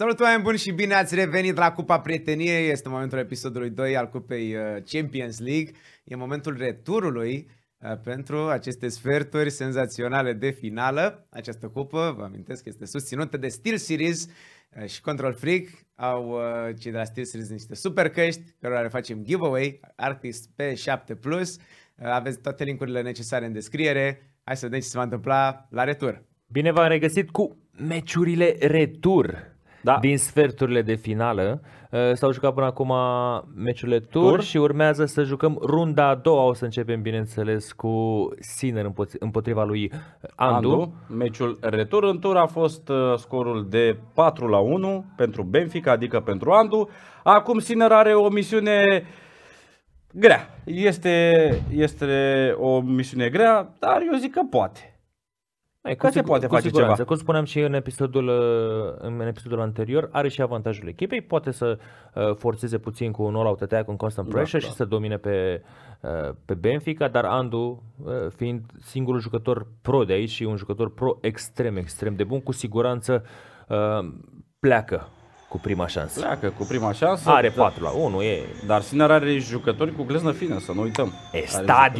Salut, oameni buni, și bine ați revenit la Cupa Prieteniei. Este momentul episodului 2 al Cupei Champions League. E momentul returului pentru aceste sferturi senzaționale de finală. Această cupă, vă amintesc, este susținută de SteelSeries și Control Freak. Au cei de la SteelSeries niște super căști, cărora le facem giveaway, Artist P7+. Aveți toate linkurile necesare în descriere. Hai să vedem ce se va întâmpla la retur. Bine v-am regăsit cu meciurile retur. Da. Din sferturile de finală s-au jucat până acum meciurile tur și urmează să jucăm runda a doua. O să începem, bineînțeles, cu Sinner împotriva lui Andu. Meciul retur în tur a fost scorul de 4-1 pentru Benfica, adică pentru Andu. Acum Sinner are o misiune grea. Este o misiune grea, dar eu zic că poate. Cu siguranță poate face ceva. Cum spuneam și în episodul anterior, are și avantajul echipei, poate să forțeze puțin cu un all-out attack, cu un constant pressure și să domine pe Benfica, dar Andu, fiind singurul jucător pro de aici și un jucător pro extrem de bun, cu siguranță pleacă cu prima șansă. Are 4-1, e. Dar Sinner are jucători cu gleznă fină, să nu uităm. Asta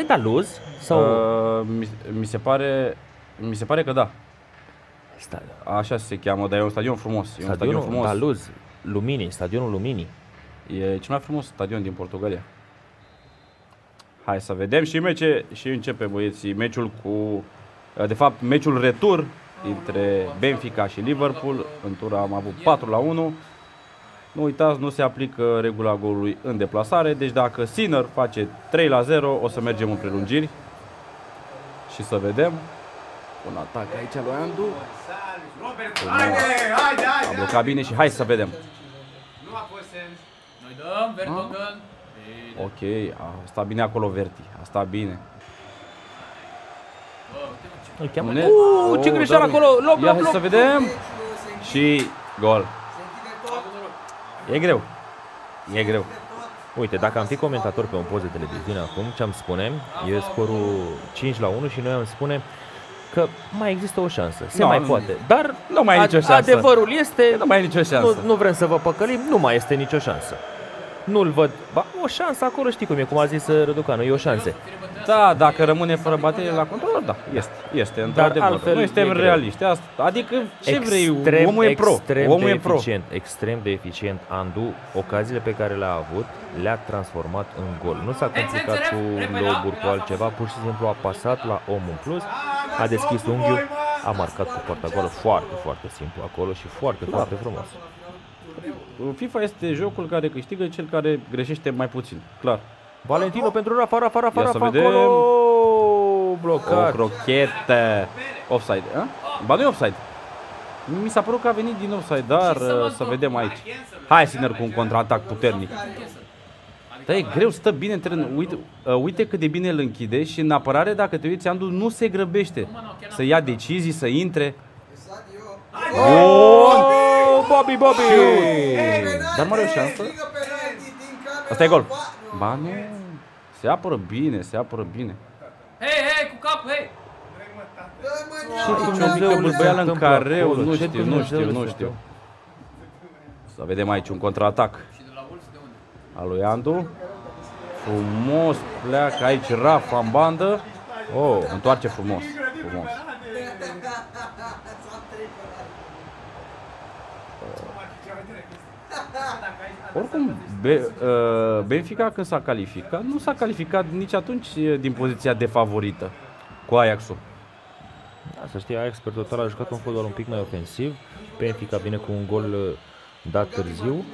e Daluz? Sau... Mi se pare că da. Stadion. Așa se cheamă, dar e un stadion frumos. Stadionul Daluz, Luminii, stadionul Luminii. E cel mai frumos stadion din Portugalia. Hai să vedem și începe, băieții, meciul cu... De fapt, meciul retur între Benfica și Liverpool. În tură am avut 4-1. Nu uitați, nu se aplică regula golului în deplasare, deci dacă Sinner face 3-0, o să mergem în prelungiri. Și să vedem. Un atac aici lui Andu. A blocat bine și hai să vedem. Nu a fost sens. Noi dăm, Vertonghen. Ok, a stat bine acolo Verti, a stat bine. Ce greșeală acolo, ia să vedem. Și gol. E greu. Uite, dacă am fi comentator pe un post de televiziune acum, ce-am spune? E scorul 5-1 și noi am spune că mai există o șansă. Se mai poate. Dar nu mai e nicio șansă. Adevărul este, nu mai e nicio șansă. Nu vrem să vă păcălim, nu mai este nicio șansă. Nu-l văd. Ba, o șansă acolo, știi cum e, cum a zis Răducanu, e o șansă. Da, dacă rămâne fără baterie la control, da, este într-adevăr. Noi suntem realiști. Adică ce vrei? Omul e pro. Extrem de eficient Andu, ocaziile pe care le-a avut, le-a transformat în gol. Nu s-a complicat cu loburi, cu altceva, pur și simplu a pasat la omul în plus, a deschis unghiul, a marcat cu poarta goală, foarte simplu acolo și foarte frumos. FIFA este jocul care câștigă cel care greșește mai puțin, clar. Valentino pentru Rafa acolo, blocat. O crochetă. Offside, a? Ba nu e offside. Mi s-a părut că a venit din offside, dar să vedem aici. Hai, Sinner cu un contraatac puternic. Da, e greu, stă bine în teren. Uite cât de bine îl închide și în apărare, dacă te uiți, Andu nu se grăbește să ia decizii, să intre. Bobby! Dar mare o șansă. Asta e gol. Ba nu, se apără bine. Hei, cu capul, hei! Nu știu. Să vedem aici un contraatac al lui Andu. Frumos pleacă aici Rafa în bandă. Oh, întoarce frumos. Oricum, Benfica când s-a calificat, nu s-a calificat nici atunci din poziția defavorită cu Ajaxul. Da, să știi, Ajax pe total a jucat un fotbal un pic mai ofensiv. Benfica vine cu un gol dat târziu.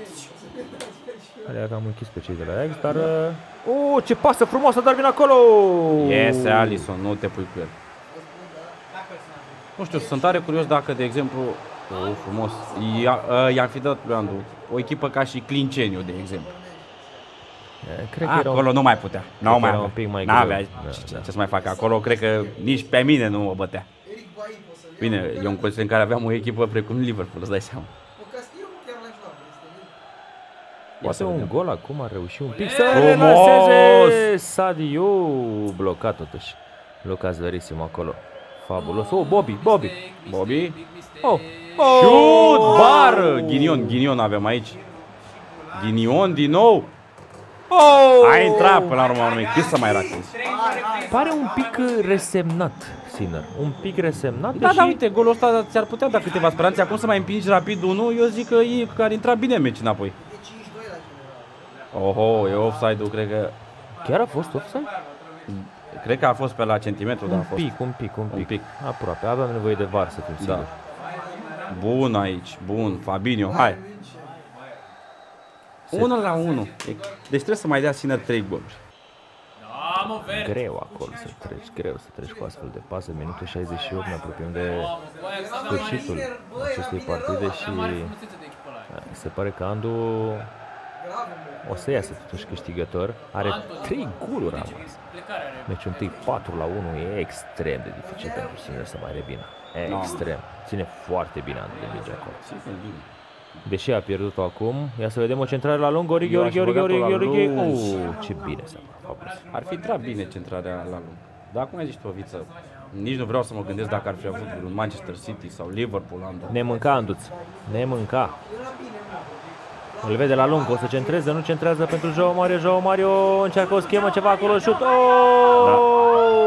Alea că am închis pe cei de la Ajax, dar... ce pasă frumoasă, dar vine acolo! Este Alisson, nu te pui cu el. Nu știu, sunt tare curios dacă, de exemplu... frumos, i-am fi dat lui Andu o echipă ca și Clinceniu, de exemplu. Cred că acolo nu mai putea. N-avea ce să mai facă acolo, cred că nici pe mine nu mă bătea. Bine, eu un conținut în care aveam o echipă precum Liverpool, îți dai seama. Poate un gol acum, a reușit un pic să relaseze Sadio, blocat totuși. Lucas Verissimo acolo. Fabulos. Oh, Bobby, Bobby. Bobby. Oh. Oh. Shoot, bară. Ghinion, ghinion avem aici. Ghinion din nou. Oh. A intrat până la urmă. Ce să mai raconti? Pare un pic resemnat, Sinner. Un pic resemnat. Da, deși... da, uite, golul ăsta ți-ar putea da câteva speranțe. Acum să mai împingi rapid unul. Eu zic că ei ar intra bine meci înapoi. Oho, e offside-ul, cred că... Chiar a fost offside? Cred că a fost pe la centimetru, dar a fost. Un pic. Aproape, aveam nevoie de var să fim sigur. Bun aici, bun, Fabinho, hai. 1-1. Deci trebuie să mai dea Sinner 3 goluri. Greu acolo să treci, greu să treci cu astfel de pasă. Minutul 68, ne apropiem de sfârșitul acestei partide și se pare că Andu o să iasă totuși câștigător. Are 3 goluri rămas. Meciul întâi 4-1 e extrem de dificil pentru Sinner să mai revină. Extrem. Ține foarte bine Andu de mingea acolo. Deși a pierdut-o acum, ia să vedem o centrare la lung. Origi. Ce bine s-a făcut. Ar fi intrat bine centrarea la lung. Dar cum ai zis tu, Viță? Nici nu vreau să mă gândesc dacă ar fi avut un Manchester City sau Liverpool. Ne mânca Anduț. Ne mânca. Îl vede la lung, o să centreze, nu centrează pentru João Mario, încearcă o schemă, ceva acolo, șut. Oh!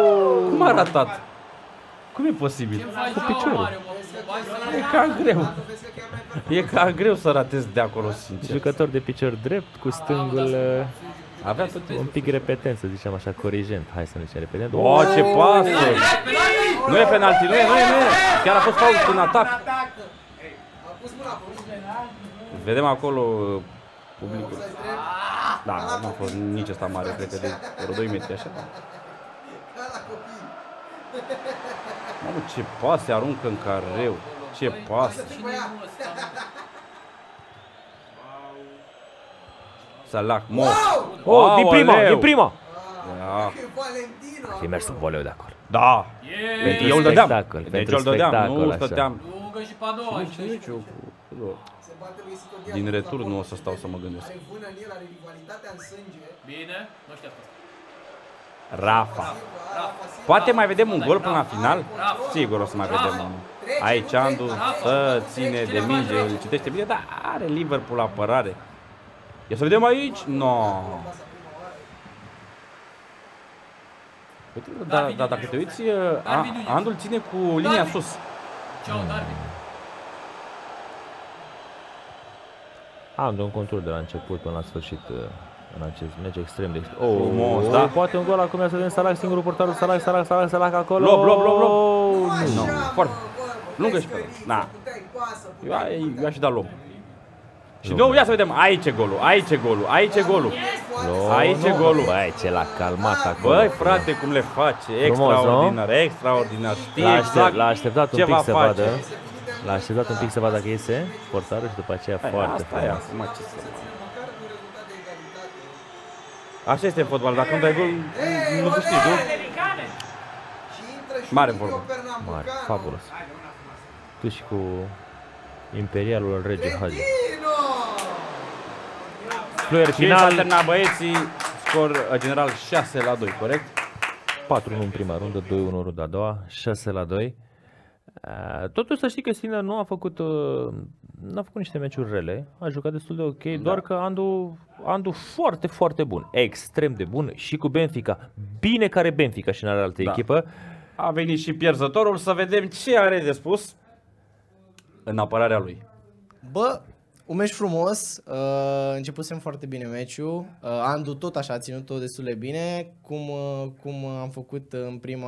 Cum a ratat? Cum e posibil? Cu piciorul. E cam greu. E cam greu să ratezi de acolo, sincer. Jucător de picior drept, cu stângul avea un pic repetent, să zicem așa, corigent. Hai să ne zicem repetent. Oh, ce pasă! Nu e penalti, nu e. Chiar a fost fault în atac. Vedem acolo publicul. Da, nu a fost nici ăsta mare, cred că de vreo 2 metri, așa. Mamă, ce pase aruncă în careu. Ce pase. Salac, mo. Oh, din prima. Da. Și mers sub voleu de acolo. Da. Eu îl dădeam. Deci eu îl dădeam, nu stăteam. Din retur nu o să stau să mă gândesc. Bine, nu știu asta. Rafa. Poate mai vedem un gol până la final? Sigur o să mai vedem unul. Aici Andu să ține de minge, îl citește bine, dar are Liverpool apărare. Ia să vedem aici? No. Uite, da, dacă te uiți, Andu îl ține cu linia sus. Andu în control de la început până la sfârșit. În acest meci extrem de frumos, da? Poate un gol acum, ia să vedem Salah, singurul portarul, Salah acolo. Lob. Nu, foarte lungă și pe ăla. Na. Eu aș da lob. Și nou, ia să vedem, aici e golul. Aici e golul. Băi, ce l-a calmat acolo. Băi, frate, cum le face, extraordinar. L-a așteptat un pic să vadă. L-a așteptat un pic să vadă dacă iese portarul și după aceea foarte frumos. Așa este fotbal, dacă nu dai gol, nu câștigi, nu? Mare vorbă. Mare, fabulos. Tu și cu imperialul rege Hazard. Fluier final. Termina băieții, scor general 6-2, corect? 4-1 în prima rundă, 2-1 în runda a doua, 6-2. Totuși să știi că Sinner nu a făcut niște meciuri rele, a jucat destul de ok, da. Doar că Andu foarte, foarte bun, extrem de bun și cu Benfica. Bine că are Benfica și în altă echipă. A venit și pierzătorul, să vedem ce are de spus în apărarea lui. Bă, un meci frumos, începusem foarte bine meciul, Andu tot așa a ținut-o destul de bine, cum am făcut în prima...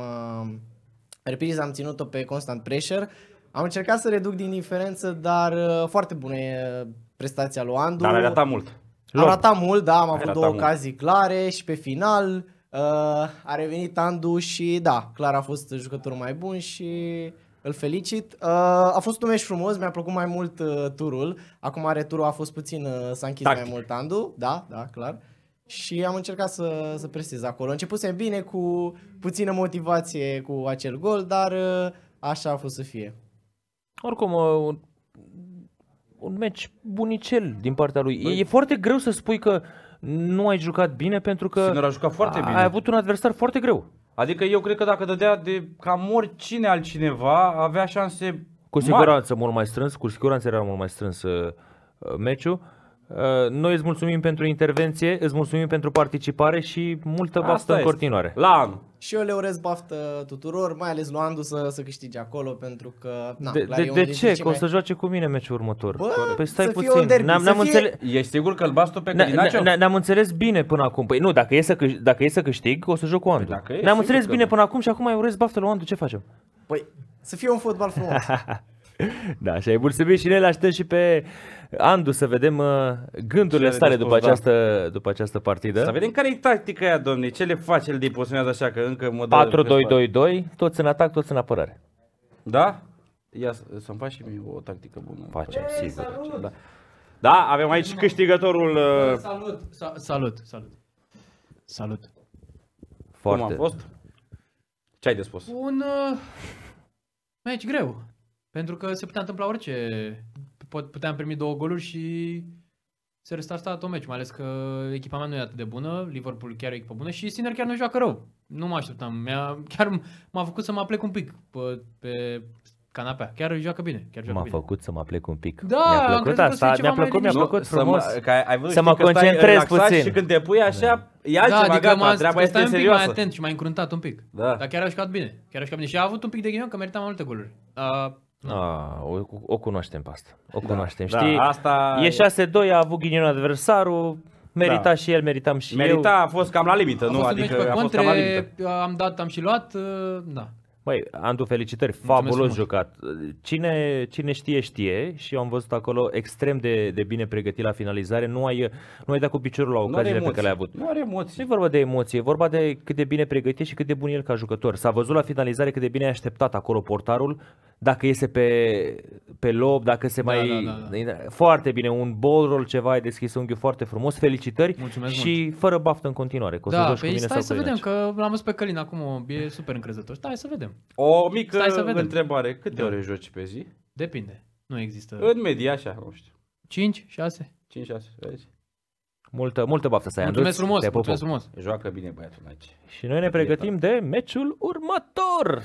Repriza am ținut-o pe constant pressure, am încercat să reduc din diferență, dar foarte bună e prestația lui Andu. Dar a ratat mult. A ratat mult, da, am avut două ocazii clare și pe final a revenit Andu și da, clar a fost jucătorul mai bun și îl felicit. A fost un meci frumos, mi-a plăcut mai mult turul, acum returul a fost puțin, s-a închis tactic mai mult Andu, da, clar. Și am încercat să prestez acolo. Începusem bine, cu puțină motivație cu acel gol, dar așa a fost să fie. Oricum, un meci bunicel din partea lui. Băi, e foarte greu să spui că nu ai jucat bine, pentru că Sinner a jucat foarte bine. Ai avut un adversar foarte greu. Adică eu cred că dacă dădea de cam oricine altcineva, avea șanse mari. Cu siguranță mult mai strâns, cu siguranță era mult mai strâns meciul. Noi îți mulțumim pentru intervenție, îți mulțumim pentru participare și multă baftă în continuare. La anul. Și eu le urez baftă tuturor, mai ales lui Andu să câștige acolo, pentru că... Na, de ce? Că o să joace cu mine meciul următor. Bă, păi stai puțin. Ești sigur că îl bați tu pe Calinacho? Ne-am înțeles bine până acum. Păi nu, dacă e să câștig, o să joc cu Andu. Ne-am înțeles bine până acum și acum îi urez baftă lui Andu. Ce facem? Păi, să fie un fotbal frumos. Da, și ai mulțumit și noi, l-așteptăm și pe Andu să vedem gândurile sale după această partidă. Să vedem care-i tactica aia, domne, ce le face, îl deposionează așa că încă mă dă... 4-2-2-2, toți în atac, toți în apărare. Da? Ia să-mi faci și mie o tactică bună. Facem, sigur. Da. Da, avem aici câștigătorul... Salut! Salut! Salut! Salut! Foarte. Cum a fost? Ce ai de spus? Un meci greu. Pentru că se putea întâmpla orice, puteam primi două goluri și se restarta tot meci, mai ales că echipa mea nu e atât de bună, Liverpool chiar e echipă bună și Sinner chiar nu joacă rău. Nu mă așteptam, chiar m-a făcut să mă aplec un pic pe canapea, chiar joacă bine. M-a făcut să mă aplec un pic, mi-a plăcut asta, mi-a plăcut frumos, să mă concentrez puțin. Și când te pui așa, e altceva, gata, treaba este serioasă. Stai un pic mai atent și m-a încruntat un pic, dar chiar a jucat bine și a avut un pic de ghinion că merita mai multe goluri. O cunoaștem pe asta. O cunoaștem. Știi? Asta e 6-2, a avut ghinion adversarul, merita și el, meritam și eu. Merita, a fost cam la limită, nu? Adică a fost cam la limită. Am dat, am și luat, da. Băi, Andu, felicitări, fabulos jucat. Cine știe, știe și am văzut acolo extrem de bine pregătit la finalizare. Nu ai dat cu piciorul la ocaziile pe care le-ai avut. Nu are emoții. Nu e vorba de emoție, e vorba de cât de bine pregătit și cât de bun e el ca jucător. S-a văzut la finalizare cât de bine a așteptat acolo portarul, dacă iese pe lob, dacă se Foarte bine, un ball roll, ceva, ai deschis unghiul foarte frumos, felicitări. Mulțumesc și mult. Fără baftă în continuare. Da, păi stai să vedem, că l-am văzut pe Călin acum, e super încrezător. Stai să vedem. O mică întrebare, câte ore joci pe zi? Depinde, nu există. În medie, așa, nu știu. 5, 6? 5, 6, vezi? Multă baftă să ai, Anduț. Mulțumesc frumos, mulțumesc frumos. Joacă bine băiatul aici. Și noi ne pregătim de meciul următor.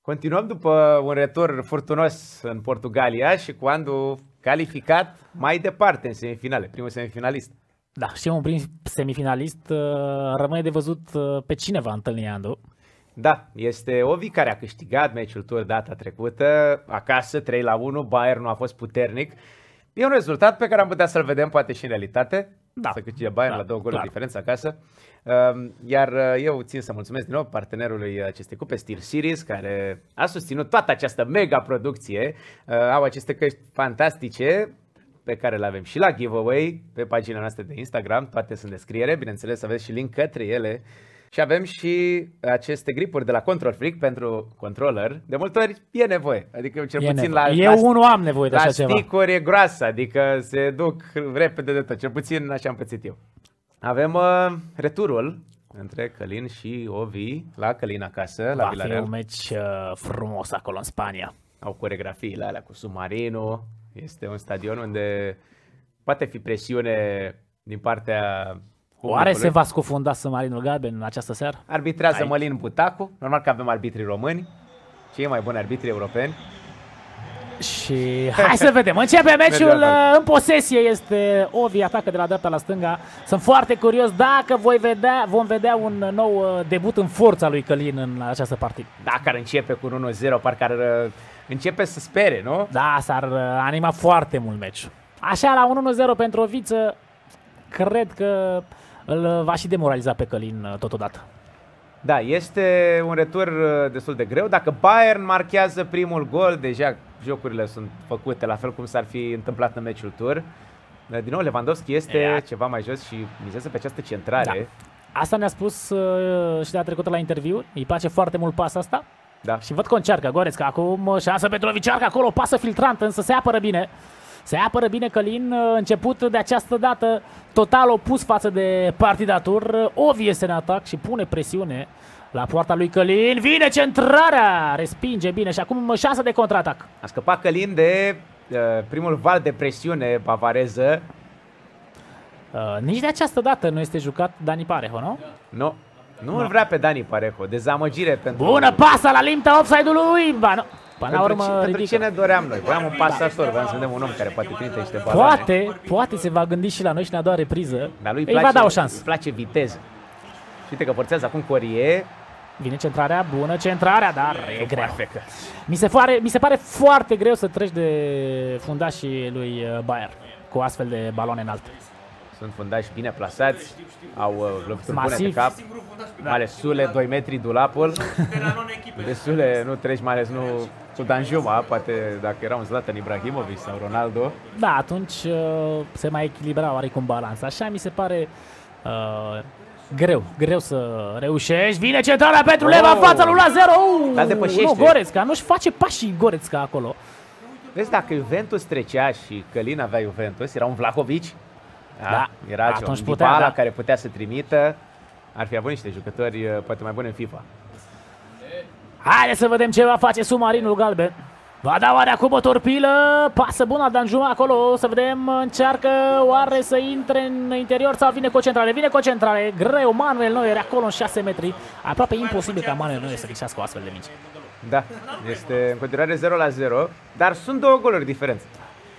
Continuăm după un retur furtunos în Portugalia și cu Andu calificat mai departe în semifinale, primul semifinalist. Da, și un prim semifinalist, rămâne de văzut pe cine va întâlni Andu. Da, este Ovi care a câștigat meciul tur data trecută, acasă 3-1, Bayern nu a fost puternic. E un rezultat pe care am putea să-l vedem poate și în realitate, să câștige Bayern la 2 goluri diferență acasă. Iar eu țin să mulțumesc din nou partenerului acestei cupe, SteelSeries, care a susținut toată această mega producție. Au aceste căști fantastice pe care le avem și la giveaway pe pagina noastră de Instagram, toate sunt în descriere, bineînțeles aveți și link către ele. Și avem și aceste gripuri de la Control Freak pentru controller. De multe ori e nevoie. Adică eu cel puțin la... Eu unul am nevoie de așa ceva. La sticuri e groasă, adică se duc repede de tot. Cel puțin așa am pățit eu. Avem returul între Călin și Ovi la Călin acasă, la Villarreal. Va fi un meci frumos acolo în Spania. Au coreografiile alea cu submarinul. Este un stadion unde poate fi presiune din partea... Oare se va scufunda submarinul galben în această seară? Arbitrează Mălin Butacu, normal că avem arbitrii români, cei mai buni arbitri europeni. Și hai să vedem, începe meciul în posesie, este Ovi, atacă de la dreapta la stânga. Sunt foarte curios dacă vom vedea un nou debut în forța lui Călin în această partidă. Dacă ar începe cu 1-0, parcă ar începe să spere, nu? Da, s-ar anima foarte mult meciul. Așa, la 1-0 pentru Oviță, cred că... Îl va și demoraliza pe Călin totodată. Da, este un retur destul de greu. Dacă Bayern marchează primul gol, deja jocurile sunt făcute, la fel cum s-ar fi întâmplat în meciul tur. Din nou, Lewandowski este ceva mai jos și mizează pe această centrare. Da. Asta ne-a spus și de-a trecută la interviu. Îi place foarte mult pasa asta. Da. Și văd că încearcă Goretzka acum, șansă pentru Loviciarca acolo, pasă filtrantă, însă se apără bine. Se apără bine Călin, început de această dată total opus față de partidatur. Ovi este în atac și pune presiune la poarta lui Călin. Vine centrarea, respinge bine și acum șansa de contraatac. A scăpat Călin de primul val de presiune bavareză. Nici de această dată nu este jucat Dani Parejo, nu? Nu, Nu îl vrea pe Dani Parejo, dezamăgire pentru... Bună pasă la limita offside-ului lui Ivan. Până la urmă, pentru ce ne doream noi? Voiam un pasator, voiam să vedem un om care poate trimite niște baloane. Poate se va gândi și la noi și ne-a doua repriză. Dar lui îi va da o șansă. Îi place viteză. Și uite că forțează acum Corie. Vine centrarea, bună centrarea, dar e greu. Mi se pare foarte greu să treci de fundașii lui Bayern cu astfel de baloane înalte. Sunt fundași bine plasați, au lupturi bune de cap, mai ales Sule, 2 metri, dulapul. De Sule nu treci, mai ales nu cu Danjuma, poate dacă era un Zlatan Ibrahimovic sau Ronaldo. Da, atunci se mai echilibra oarecum balanța, așa mi se pare greu să reușești. Vine centrarea pentru Leva, în fața lui la 0. Nu, Goretzka, nu-și face pașii Goretzka acolo. Vezi, dacă Juventus trecea și Călin avea Juventus, era un Vlahovic. Da, era atunci un Dybala care putea să trimită. Ar fi avut niște jucători poate mai buni în FIFA. Haide să vedem ce va face submarinul galben. Va da oare acum o torpilă? Pasă bună Danjuma acolo, să vedem. Încearcă oare să intre în interior sau vine cu o centrare? Vine cu o centrare, greu, Manuel Neuer acolo în 6 metri. Aproape imposibil ca Manuel Neuer să ghișească o astfel de mici. Da, este în continuare 0-0, dar sunt două goluri diferențe.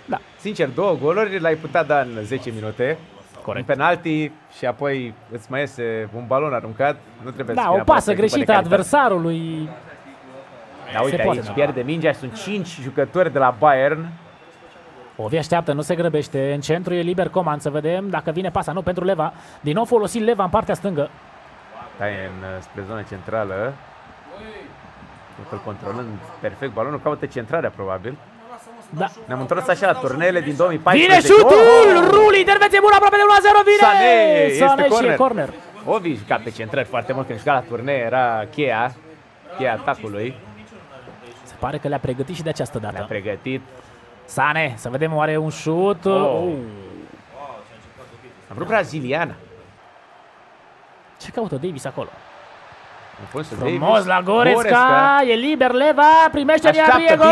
Da. Sincer, două goluri l-ai putea da în 10 minute. Corect. Un penalti și apoi îți mai iese un balon aruncat. Nu trebuie să fie o pasă greșită a adversarului. Da, uite, aici pierde mingea și sunt 5 jucători de la Bayern. Ovi așteaptă, nu se grăbește. În centru e liber Coman, să vedem dacă vine pasa. Nu, pentru Leva. Din nou folosit Leva în partea stângă. Da, e spre zona centrală. Totul controlând perfect balonul, caută centrarea probabil. Da. Ne-am întors așa la turnele din 2014. Vine șutul! Ruli, intervenție bună, aproape de 1-0, vine! Sane și corner. Ovi juca pe centrări foarte mult, când juca la turnee era cheia atacului. Se pare că le-a pregătit și de această dată. Le-a pregătit. Sane, să vedem oare un șut. A vrut braziliana. Ce caută Davis acolo? Frumos la Goretzka, e liber Leva, primește Gnabry, gol!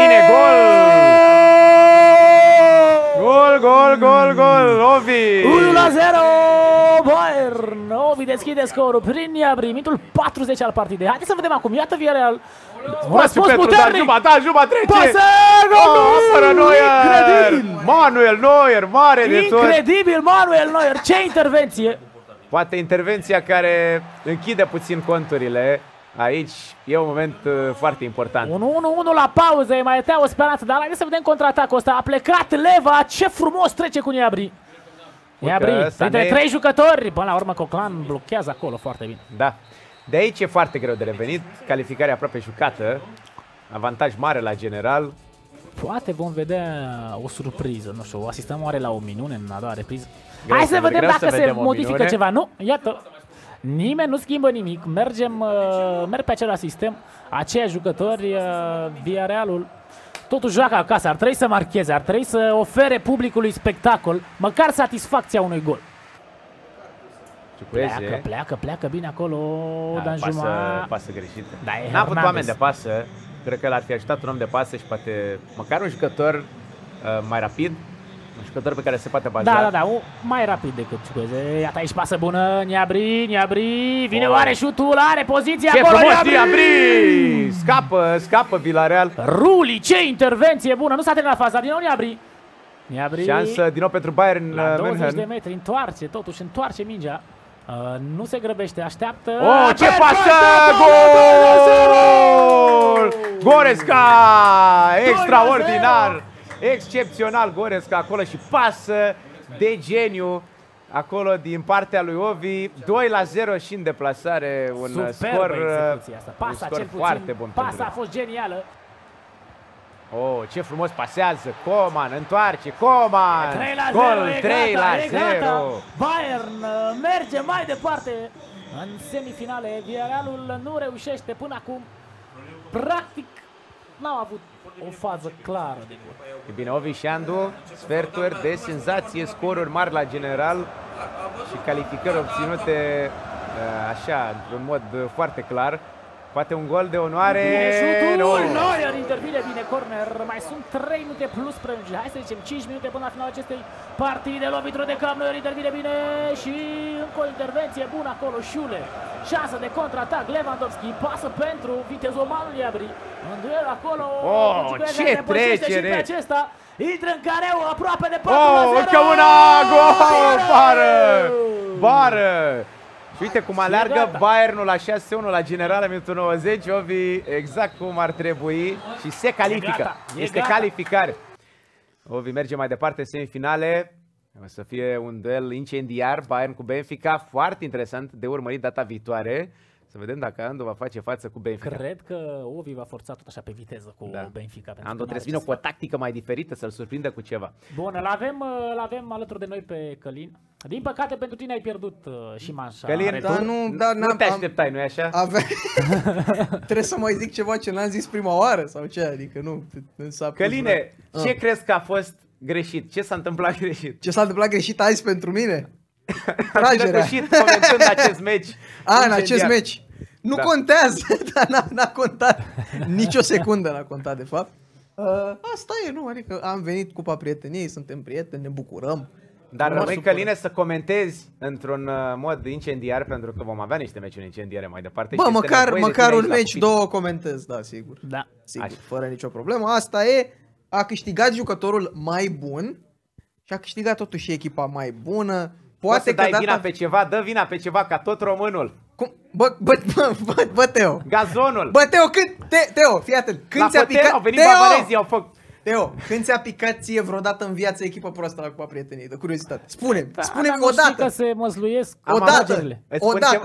Gol, gol, gol, gol, Ovi! 1-0, Bayern! Ovi deschide scorul prin Gnabry, minutul 40 al partidei. Haideți să vedem acum, iată Villarreal. Un răspuns puternic! Da, Juba trece! Pasă, gol! Incredibil! Manuel Neuer, mare de tot! Incredibil, Manuel Neuer, ce intervenție! Poate intervenția care închide puțin conturile. Aici e un moment foarte important. 1-1-1 la pauză, e mai etea o speranță. Dar hai să vedem contraatacul ăsta. A plecat Leva, ce frumos trece cu Gnabry. Gnabry, între 3 jucători. Până la urmă Coquelin blochează acolo foarte bine. Da, de aici e foarte greu de revenit. Calificarea aproape jucată. Avantaj mare la general. Poate vom vedea o surpriză, nu știu, asistăm oare la o minune în a doua repriză. Greu, hai să vedem dacă se modifică ceva, nu? Iată, nimeni nu schimbă nimic, merg pe același sistem, aceiași jucători, Villarrealul totuși joacă acasă, ar trebui să marcheze, ar trebui să ofere publicului spectacol, măcar satisfacția unui gol. Pleacă bine acolo, Danjuma. Pasă greșită. N-a avut oameni de pasă. Cred că l-ar fi ajutat un om de pasă și poate măcar un jucător mai rapid, un jucător pe care se poate baza. Da, mai rapid decât Ciucuze. Iată aici pasă bună, Gnabry, vine oare șutul, are poziția acolo, Gnabry! Scapă Villarreal. Ruli, ce intervenție bună, nu s-a terminat faza, din nou Gnabry. Șansă din nou pentru Bayern München. La 20 de metri, totuși întoarce mingea. Nu se grăbește, așteaptă. Ce pasă! Gol! Goretzka! Extraordinar! Excepțional Goretzka acolo și pasă de geniu acolo din partea lui Ovi. 2-0 și în deplasare. Un scor foarte bun. Pasa a fost genială. Ce frumos pasează Coman, întoarce Coman. 3-0. Bayern merge mai departe în semifinale. Villarrealul nu reușește până acum. Practic n-au avut o fază clară. E bine, Ovi și Andu, sferturi de senzație, scoruri mari la general și calificări obținute așa, într-un mod foarte clar. Poate un gol de onoare. Neuer intervine bine, corner. Mai sunt 3 minute plus prelungire. Hai să zicem 5 minute până la finalul acestei partide. Lovitru de cap, Neuer intervine bine și încă o intervenție bună acolo. Șule. Șansă de contraatac. Lewandowski pasă pentru vitezomanul Gnabry. În duel acolo. Oh, ce trecere! Și pe acesta intră în careu aproape de 4-0. Oh, încă una! Gol! Bară! Bară! Și uite cum aleargă Bayernul la 6-1 la generală, minutul 90, Ovi, exact cum ar trebui și se califică. Este calificare. Ovi merge mai departe, semifinale. O să fie un duel incendiar, Bayern cu Benfica, foarte interesant de urmărit data viitoare. Să vedem dacă Andu va face față cu Benfica. Cred că Ovi va forța tot așa pe viteză cu Benfica. Andu trebuie să vină cu o tactică mai diferită, să-l surprindă cu ceva. Bun, l-avem alături de noi pe Călin. Din păcate pentru tine ai pierdut și manșa. Călin, nu te așteptai, nu-i așa? Trebuie să mai zic ceva ce n-am zis prima oară sau ce, adică nu. Căline, ce crezi că a fost greșit? Ce s-a întâmplat greșit? Ce s-a întâmplat greșit azi pentru mine? Tragerea. Acest match. În acest match. Nu contează, dar n-a contat. Nici o secundă n-a contat, de fapt. Asta e, nu, adică am venit cupa prieteniei, suntem prieteni, ne bucurăm. Dar rămâi, Căline, să comentezi într-un mod incendiar, pentru că vom avea niște meciuri incendiare mai departe. Bă, măcar un meci, două comentez, da, sigur. Da, sigur, fără nicio problemă. Asta e, a câștigat jucătorul mai bun și a câștigat totuși echipa mai bună. Poate să dai vina pe ceva, dă vina pe ceva ca tot românul. Cum? Bă, Teo. Gazonul. Bă, Teo, Teo, fii atent. Când ți-a picat... Au venit bavarezii, au făcut... Teo, când ți-a picat ție vreodată în viață echipa proastă la Cupa Prieteniei? De curiozitate. Spune-mi, spune-mi odată. Că se măzluiesc odată.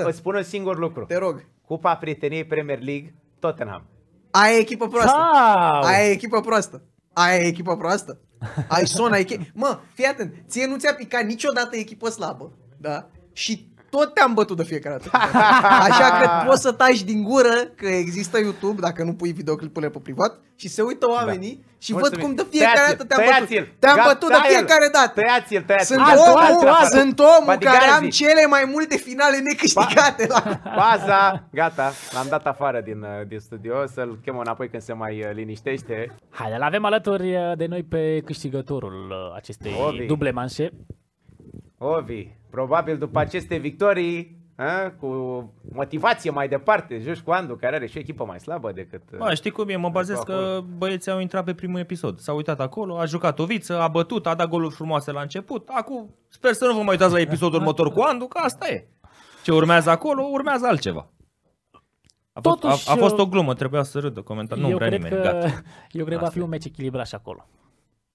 Îți spun un singur lucru. Te rog. Cupa Prieteniei Premier League, Tottenham. Aia e echipă proastă. Aia e echipă proastă. Aia e echipă proastă. Ai Son, ai Kane. Mă, fii atent, ție nu ți-a picat niciodată echipă slabă, da? Și tot te-am bătut de fiecare dată. Așa că poți să taci din gură că există YouTube, dacă nu pui videoclipurile pe privat, și se uită oamenii și văd cum de fiecare dată te-am bătut. Te-am bătut de fiecare dată. Tăiați-l, tăiați-l. Sunt omul care am cele mai multe finale necâștigate. Baza, gata, l-am dat afară din studio, să-l chem înapoi când se mai liniștește. Hai, îl avem alături de noi pe câștigătorul acestei duble manșe. Ovi, probabil după aceste victorii, cu motivație mai departe, joci cu Andu, care are și o echipă mai slabă decât... Bă, știi cum e, mă bazez că băieții au intrat pe primul episod, s-au uitat acolo, a jucat o viță, a bătut, a dat goluri frumoase la început, acum sper să nu vă mai uitați la episodul următor cu Andu, că asta e. Ce urmează acolo, urmează altceva. Totuși, a fost o glumă, trebuia să râdă, comentarii, nu vrea nimeni, gata. Eu cred că va fi un meci echilibrat și acolo,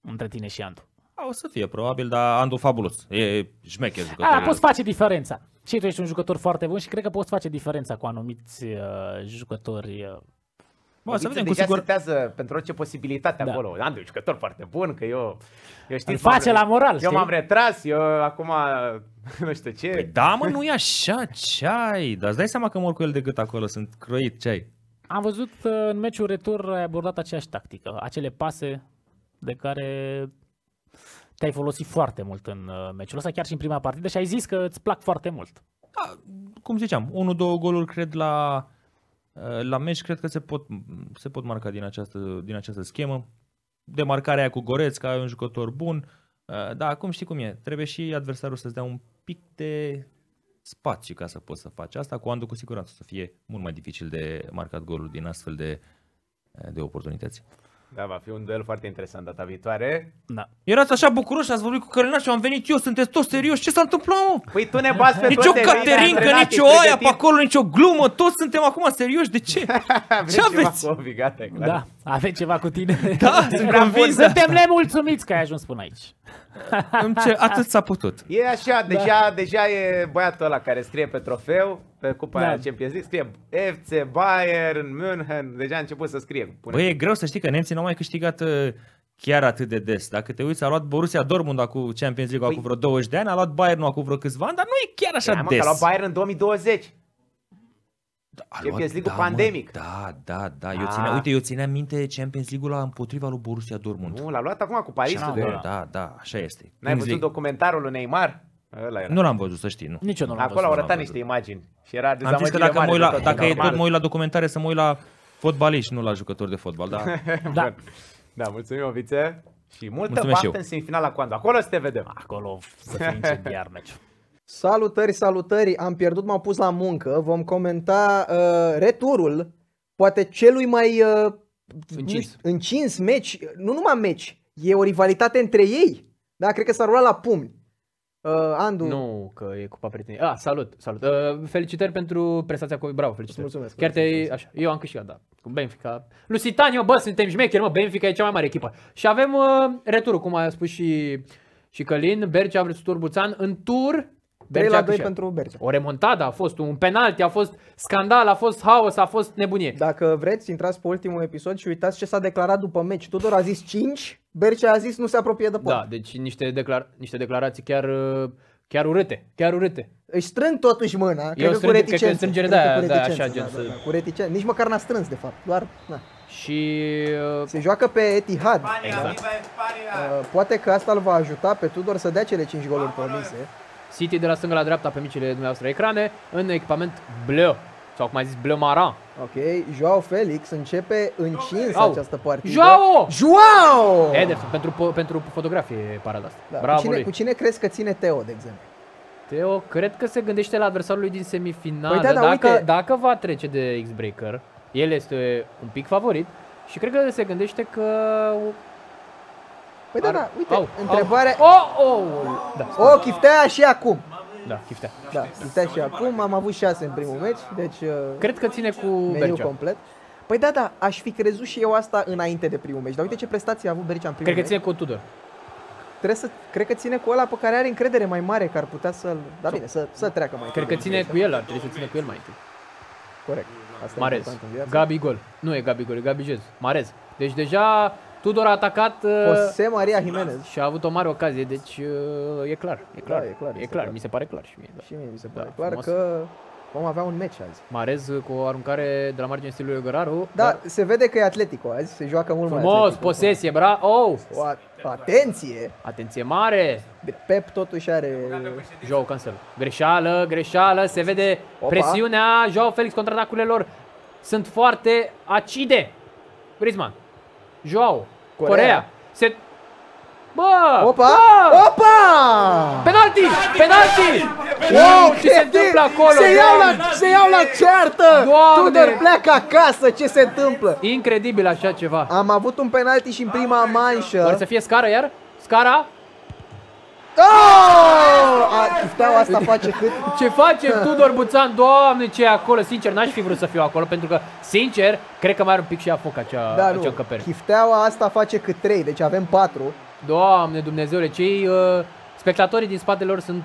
între tine și Andu. O să fie probabil, dar Andu fabulos. E șmecher jucător. Poți face diferența. Și tu ești un jucător foarte bun și cred că poți face diferența cu anumiți jucători. Bă, să vedem, cu siguranță pentru orice posibilitate acolo. Andu e un jucător foarte bun, că eu știu, face la moral. Eu m-am retras, eu acum nu știu ce. Păi da, mă, nu e așa, ce ai? Dar îți dai seama că mor cu el de gât acolo, sunt croit, ce ai? Am văzut în meciul retur ai abordat aceeași tactică, acele pase de care te-ai folosit foarte mult în meciul ăsta, chiar și în prima partidă, și ai zis că îți plac foarte mult. Da, cum ziceam, 1-2 goluri cred la meci, cred că se pot marca din această schemă. Demarcarea aia cu Goretzka, e un jucător bun, dar acum știi cum e, trebuie și adversarul să-ți dea un pic de spațiu ca să poți să faci asta. Cu Andu cu siguranță o să fie mult mai dificil de marcat golul din astfel de oportunități. Da, va fi un duel foarte interesant data viitoare. Da. Erați așa bucuroși, ați vorbit cu Călinașu, am venit eu, sunteți toți serioși, ce s-a întâmplat, mă? Păi tu ne bați pe nici o caterincă, nici o aia pe acolo, nici o glumă, toți suntem acum serioși, de ce? Ce aveți? Da, aveți ceva cu tine. Da, suntem nemulțumiți că ai ajuns până aici. Atât s-a putut. E așa, deja e băiatul ăla care scrie pe trofeu, pe cupa Champions League, scrie FC Bayern Munchen, deja a început să scrie. Băi, e greu să știi că nemții n-au mai câștigat chiar atât de des. Dacă te uiți, a luat Borussia Dortmund acum Champions League acum vreo 20 de ani, a luat Bayernul acum vreo câțiva ani, dar nu e chiar așa des. A luat Bayern în 2020. Champions League-ul pandemic. Da. Eu țineam minte Champions League-ul împotriva lui Borussia Dortmund. Nu, l-a luat acum cu Parisul. Da, așa este. N-ai văzut documentarul lui Neymar? Nu l-am văzut, să știi, nu. Nici eu nu l-am văzut. Acolo au arătat niște imagini și era dezamăgire mare. Am zis că dacă e tot, mă uit la documentare, să mă uit la fotbaliști, nu la jucători de fotbal. Da, mulțumim, Ovițe. Și multă baftă în semifinala cu Andu. Acolo să te vedem. Acolo să fie incendiar meciul. Salutări, salutări. Am pierdut, m-am pus la muncă. Vom comenta returul, poate celui mai încins meci. Nu numai meci, e o rivalitate între ei. Da, cred că s-a rulat la pumni. Andu. Nu, că e cupa prietenii. Ah, salut. Felicitări pentru prestația cu... Bravo, felicitări. Mulțumesc. Chiar te... Așa, eu am câștigat, da. Cu Benfica. Lusitania, bă, suntem șmecheri, mă, Benfica e cea mai mare echipă. Și avem returul, cum a spus și Călin, Bercea vs. Tudor Butan. În tur, Bercea 3-2 pentru Bercea. O remontadă a fost, un penalti, a fost scandal, a fost haos, a fost nebunie. Dacă vreți, intrați pe ultimul episod și uitați ce s-a declarat după meci. Tudor a zis 5, Bercea a zis nu se apropie de pont. Da, deci niște declarații chiar urâte, Își strâng totuși mâna, cred că cu reticență. Cu reticență, nici măcar n-a strâns de fapt, doar... Na. Și se joacă pe Etihad. Exact. Poate că asta îl va ajuta pe Tudor să dea cele 5 goluri promise. City de la stânga la dreapta pe micile dumneavoastră ecrane, în echipament bleu, sau cum ai zis, bleu maran. Ok, João Félix începe încins această partidă. João! Ederson, pentru fotografie e parada asta. Da. Bravo lui. Cu cine crezi că ține Teo, de exemplu? Teo, cred că se gândește la adversarul lui din semifinală. Păi da, dacă va trece de X-Breaker, el este un pic favorit și cred că se gândește că... Păi da, uite, întrebarea... O, chiftea și acum. Da, chiftea. Da, chiftea și acum, am avut 6 în primul meci, deci... Cred că ține cu Bercea. Complet. Păi da, aș fi crezut și eu asta înainte de primul meci, dar uite ce prestație a avut Bercea în primul meci. Cred că ține cu Tudor. Cred că ține cu ăla pe care are încredere mai mare, că ar putea să-l... Da, bine, să treacă mai... Cred că ține cu el, ar trebui să ține cu el mai întâi. Corect. Marez. Gabi gol. Nu e Gabi gol, e Gabi Jesus. Marez. Deci deja... Tudor a atacat José Maria Jimenez și a avut o mare ocazie, deci e clar, mi se pare clar și mie. Da. Și mie mi se pare clar că vom avea un meci azi. Marez cu o aruncare de la margine stilului Găraru. Dar se vede că e Atletico azi, se joacă mult mai frumos, posesie, bravo! Atenție! Atenție mare! Pep totuși are... João Cancelo. Greșeală, se vede presiunea, João Félix, contraatacurile lor sunt foarte acide. Griezmann. João. Corea. Se... Bă! Opa! Penalti! Wow, ce se întâmplă acolo? Se iau la ceartă! Tudor pleacă acasă, ce se întâmplă? Incredibil așa ceva. Am avut un penalti și în prima manșă. Or să fie scara iar? Scara? Chifteaua asta face cât? Ce face Tudor Butan? Doamne, ce e acolo? Sincer, n-aș fi vrut să fiu acolo, pentru că, sincer, cred că mai are un pic și afoc acea încăpere. Chifteaua asta face cât 3, deci avem 4. Doamne Dumnezeule, cei spectatorii din spatele lor sunt...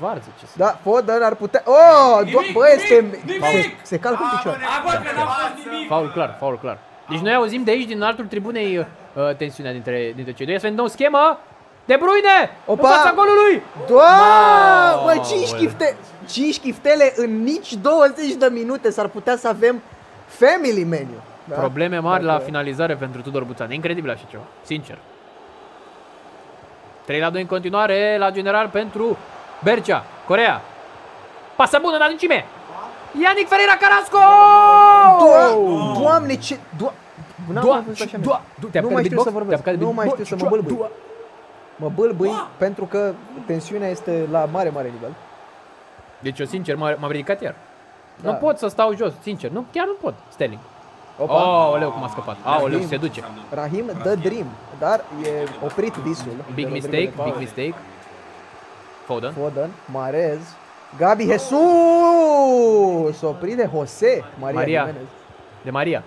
varză, ce sunt. Da, Foden ar putea... Se calcă în picioare. Faul clar. Deci noi auzim de aici, din altul tribunei, tensiunea dintre cei doi. Să vedem o schemă. De Bruyne! Opa! În fața golului! Doamne! 5 chiftele în nici 20 de minute. S-ar putea să avem family menu. Da? Probleme mari la finalizare pentru Tudor Butan. Incredibil așa ceva. Sincer. 3-2 în continuare la general pentru Bercea. Corea. Pasă bună în adâncime. Yannick Ferreira Carrasco! Doamne, ce... Nu mai știu să vorbesc. Nu mai știu să mă bâlbâi. Mă bâlbâi pentru că tensiunea este la mare nivel. Deci eu sincer m-am ridicat iar. Nu pot să stau jos, sincer. Chiar nu pot. Sterling. Aoleu cum a scăpat. Aoleu se duce. Raheem the Dream. Dar e oprit visul. Big mistake. Foden. Marez. Gabi Jesus. Oprit de José Maria Jimenez. De Maria.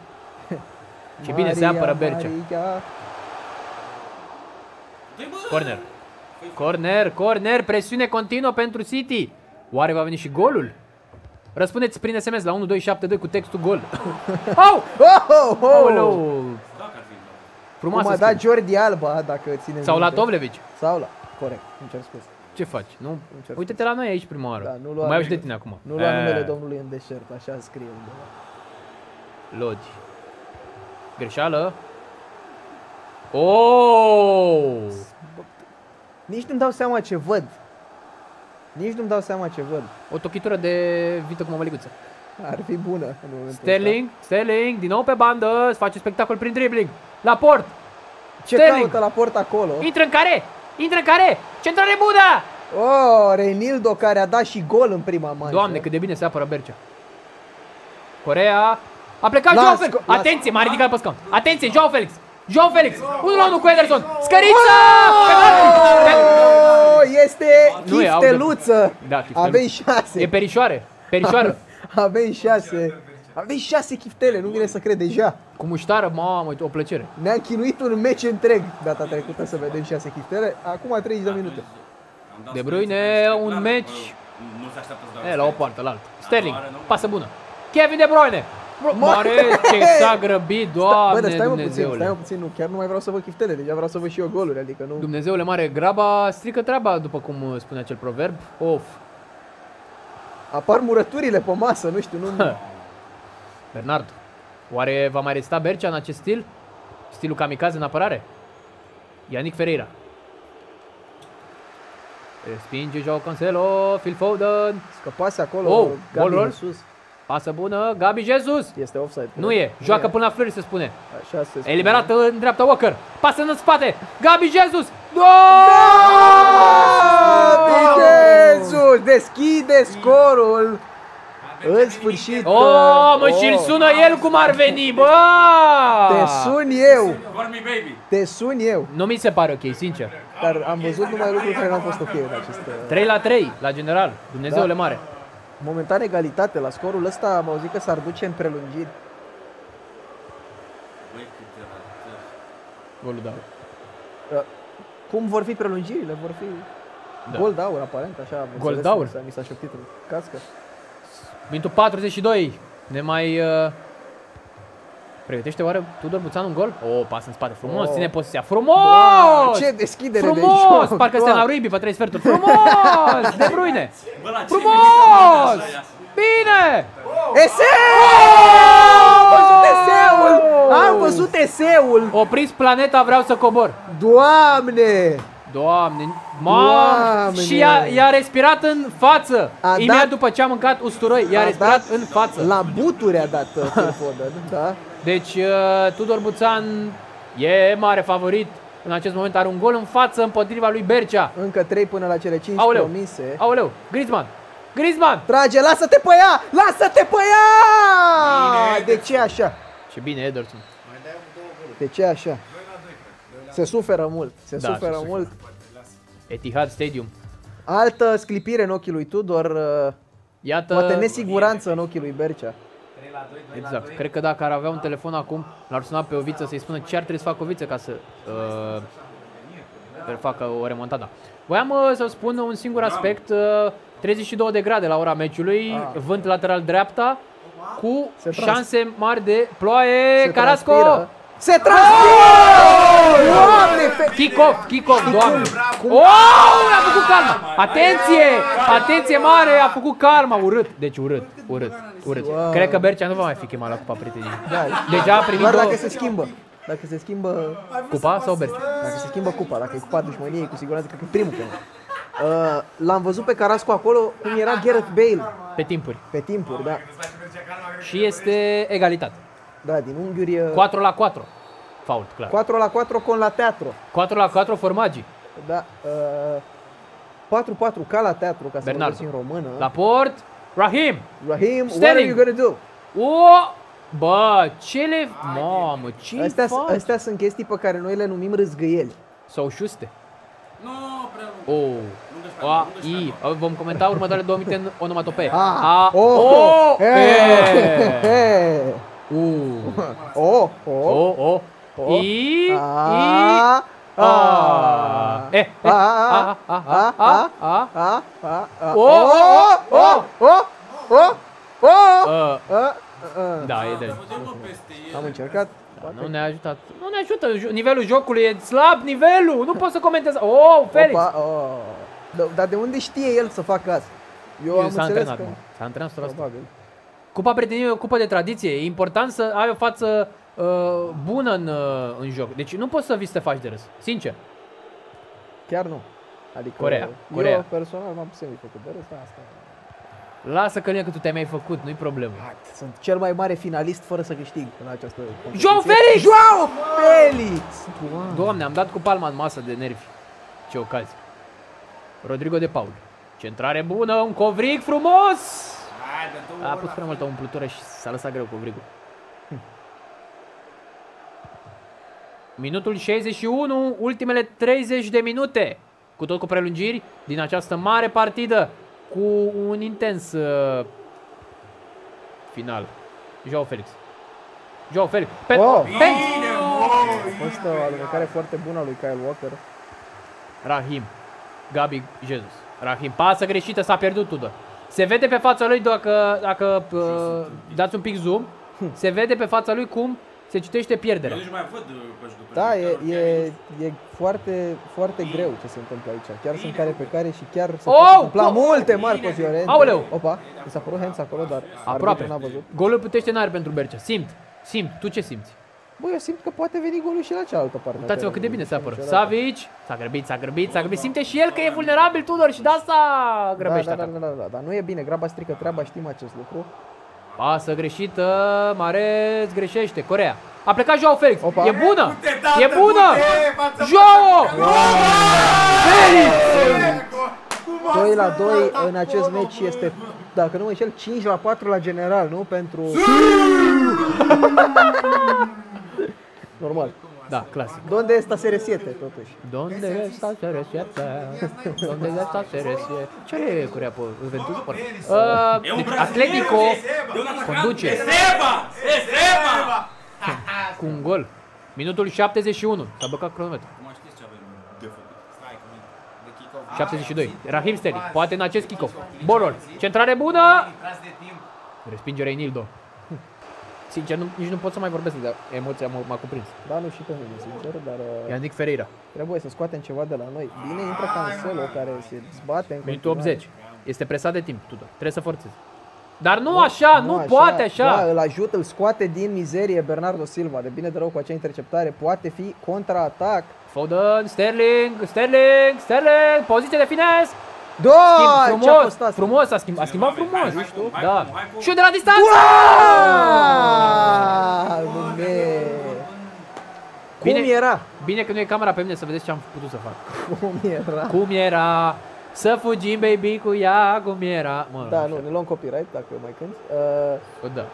Ce bine se apără Bercea. Corner, presiune continuă pentru City. Oare va veni și golul? Răspundeți prin SMS la 1272 cu textul gol. Frumos. Cum a dat Jordi Alba, dacă ține. Sau la Tovlevici. Sau la. Corect, îmi cer scuze. Ce faci? Nu? Uite-te la noi aici prima oară. Mai auzi de tine acum. Nu lua numele Domnului în deșert, așa scrie undeva. Lodi. Greșeală. Nici nu-mi dau seama ce văd. Nici nu-mi dau seama ce văd. O tochitură de vită cu mămăliguță. Ar fi bună. Sterling, Sterling, din nou pe bandă, îți face spectacol prin dribbling. La port. Ce Sterling caută la port acolo? Intră în care? Intră în care? Centrare Buda! Oh, Reinildo care a dat și gol în prima manșă. Doamne, cât de bine se apără Bercea. Corea. A plecat João Félix. Atenție, m-a ridicat pe scaun. Atenție, João Félix. João Félix, 1-1 cu Ederson. Scărița! Este chifteluță. Avem 6. E perișoare. Perișoare. Avem 6. Avem 6 chiftele, nu vine să cred deja. Cu muștară, mamă, o plăcere. Ne-am chinuit un meci întreg data trecută să vedem 6 chiftele. Acum 30 de minute. De Bruyne, un meci. E, la o parte, la alt. Sterling, pasă bună. Kevin De Bruyne. Mare, ce s-a grăbit, Doamne, bă, stai Dumnezeule. Puțin, stai puțin, nu, chiar nu mai vreau să văd chiftele, deja vreau să văd și eu goluri, adică nu... Dumnezeule mare, graba strică treaba, după cum spune acel proverb. Of. Apar murăturile pe masă, nu știu, nu... Bernardo, oare va mai resta Bercea în acest stil? Stilul kamikaze în apărare? Yannick Ferreira. Respinge João Cancelo, Phil Foden. Scăpase acolo, oh, Gabi Jesus. Pasă bună, Gabi Jesus. Este offside. Nu e, joacă până la flori, se spune. Așa se spune. Eliberată în dreapta Walker. Pasă în spate, Gabi Jesus. Gabi Jesus deschide scorul. În sfârșit. Oh, mă, și-l sună el cum ar veni, bă. Te sun eu. Te sun eu. Nu mi se pare ok, sincer. Dar am văzut numai lucruri care n-au fost ok în acest... 3-3, la general, Dumnezeule mare. Momentan egalitate la scorul ăsta, am auzit că s-ar duce în prelungiri. Golul d'aur. Cum vor fi prelungirile? Vor fi gol d'aur, aparent, așa. Gol d'aur. Mi s-a șoptit în cască. Minutul 42. Ne mai pregătește oare Tudor Butan un gol? O, pas în spate, frumos, ține poziția, frumos! Wow, ce deschidere de joc! Frumos, parcă suntem la rugby pe 3 sferturi, frumos! De Bruyne! Frumos! Bine! Eseul! Am văzut eseul! Opriți planeta, vreau să cobor! Doamne! Doamne! Doamne. Și i-a respirat în față. Imediat după ce a mâncat usturoi, i-a respirat în față. La buturi a dat Foden, da? Deci Tudor Butan e mare favorit. În acest moment are un gol în față împotriva lui Bercea. Încă 3 până la cele 5 promise. Aoleu, Griezmann. Griezmann trage, lasă-te pe ea! Lasă-te pe ea! Bine, de ce așa? Ce bine, Ederson. De ce așa? Se suferă mult, se suferă mult. Etihad Stadium. Altă sclipire în ochii lui Tudor. Iată, poate nesiguranță în ochii lui Bercea. 3-2, 2-2. Exact, cred că dacă ar avea un telefon acum, l-ar suna pe Oviță să-i spună ce ar trebui să facă Oviță ca să facă o remontada. Voiam să spun un singur aspect. 32 de grade la ora meciului, vânt lateral dreapta, cu șanse mari de ploaie. Carrasco! Se transpiră! Doamne! Kick-off, kick-off, doamne! A făcut calma! Atenție! Atenție mare! A făcut calma! Urât! Deci urât, urât, urât. Cred că Bercea nu va mai fi chemat la cupa prietenii. Deja a primit... Doar dacă se schimbă. Dacă se schimbă... Cupa sau Bercea? Dacă se schimbă cupa. Dacă e cupa dușmăniei, cu siguranță că e primul chemat. L-am văzut pe Carrasco acolo cum era Gareth Bale. Pe timpuri. Pe timpuri, da. Și este egalitate. Da, din unghiuri... 4-4. Fault, clar. 4-4 con la teatru. 4-4 formagii. Da. 4-4 ca la teatru, ca să vorbesc în română. La port. Rahim. Rahim, what are you gonna do? Bă, cele... Mamă, ce faci? Astea sunt chestii pe care noi le numim râzgăieli. Sau șuste. Nu, prea mult. A-I. Vom comenta următoarele 2000 în onomatopee. A-O-E. Da, e de... Am încercat. Nu ne-a ajutat. Nu ne ajută. Nivelul jocului e slab, nivelul. Nu pot să comentez. Oh, Felix. Dar de unde știe el să facă asta? Eu am înțeles că... S-a antrenat să-l facă. Cupa prieteniei e o cupă de tradiție, e important să ai o față bună în joc. Deci nu poți să vii să te faci de râs, sincer. Chiar nu. Adică Corea. Eu personal m-am făcut de râs, asta. Lasă că tu te-ai mai făcut, nu-i problemă. Sunt cel mai mare finalist fără să câștig în această competiție. João Félix! João Félix! Doamne, am dat cu palma în masă de nervi. Ce ocazie. Rodrygo de Paul. Centrare bună, un covrig frumos! A pus prea multă umplutură și s-a lăsat greu covrigul. Minutul 61, ultimele 30 de minute. Cu tot cu prelungiri din această mare partidă. Cu un intens final. João Félix. João Félix. A fost o alunecare foarte bună a lui Kyle Walker. Rahim. Gabi Jesus. Rahim. Pasă greșită. S-a pierdut Tudor. Se vede pe fața lui, dacă dați un pic zoom, se vede pe fața lui cum se citește pierderea. Eu nici mai văd pe jucători. Da, e foarte, foarte greu ce se întâmplă aici. Chiar sunt care pe care și chiar se întâmplă multe Marcos Llorente. Aoleu! Opa, mi s-a părut hands acolo, dar aproape. N-a văzut. Golul putește n-are pentru Bercea. Simt. Tu ce simți? Bă, eu simt că poate veni golul și la cealaltă parte. Uitați-vă cât de bine se apără. Savici, s-a grăbit. Simte și el că e vulnerabil Tudor și de asta grăbește. Da, dar nu e bine. Graba strică treaba, știm acest lucru. Pasă greșită, Marez greșește, Corea. A plecat João Félix. Opa. E bună! E bună! João! Félix! 2 la 2 în acest meci este, dacă nu mă înșel, 5 la 4 la general, nu? Pentru... Normal. Da, clasic. Donde esta se resiete, totuși. Donde esta se resiete. Ce are Corea pe Juventus? Atletico conduce. Cu un gol. Minutul 71. S-a băcat cronometru. 72. Rahim Sterling. Poate în acest kick-off. Borol. Centrare bună. Respingere Inildo. Sincer, nici nu pot să mai vorbesc, dar emoția m-a cuprins. Da, nu și pe mine, sincer, dar... Yannick Ferreira. Trebuie să scoatem ceva de la noi. Bine, intră Cancelo, care se zbate în minutul 80. Este presat de timp, Tudor. Trebuie să forțeze. Dar nu așa, nu poate așa. Da, îl ajută, îl scoate din mizerie Bernardo Silva. De bine de rău cu acea interceptare. Poate fi contraatac. Foden, Sterling, poziție de finesse. Da, frumos, a schimbat frumos. Da. Și de la distanță. Cum era? Bine că nu e camera pe mine să vedeți ce am putut să fac. Cum era? Să fugim, baby, cu ea, cum era. Da, nu, ne luăm copyright dacă mai cânti. Da.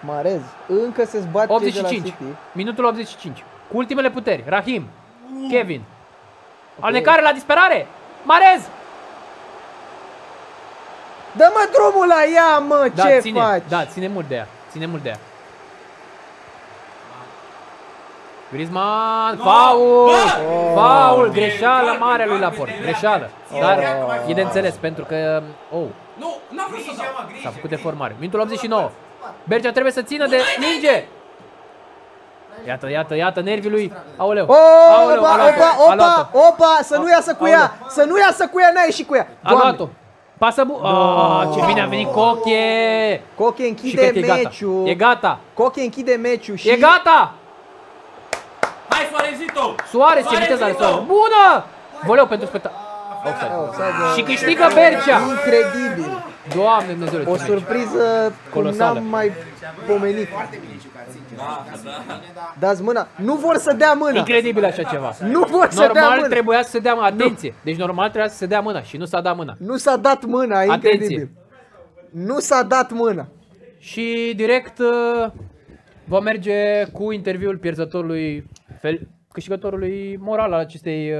Marez, încă se zbate de la City. Minutul 85. Cu ultimele puteri. Rahim, Kevin. Alunecare la disperare. Marez. Dă-mă drumul la ea, mă, ce faci? Da, ține mult de ea, Griezmann, faul, greșeală mare lui Laporte, greșeală. Dar e de înțeles, pentru că, s-a făcut deformare. Minutul 89, Bercea trebuie să țină de ninge. Iată, nervii lui. Aoleu. Opa, să nu iasă cu ea, n-a ieșit cu ea. A luat-o. Pasă bu... ce bine a venit Coche! Coche închide meciul. E gata. Coche închide meciul și... E gata! Hai, Suarezito! Suarez, ce viteză are Suarez. Bună! Voleu pentru spectator. Și câștigă Bercea. Incredibil. Doamne Dumnezeule. O surpriză cum n-am mai pomenit. Dați mâna. Nu vor să dea mâna. Incredibil așa ceva. Nu vor să dea mâna. Normal trebuia să se dea mâna. Atenție. Deci normal trebuia să se dea mâna și nu s-a dat mâna. Nu s-a dat mâna. Incredibil. Nu s-a dat mâna. Și direct vom merge cu interviul pierzătorului, câștigătorului moral al acestei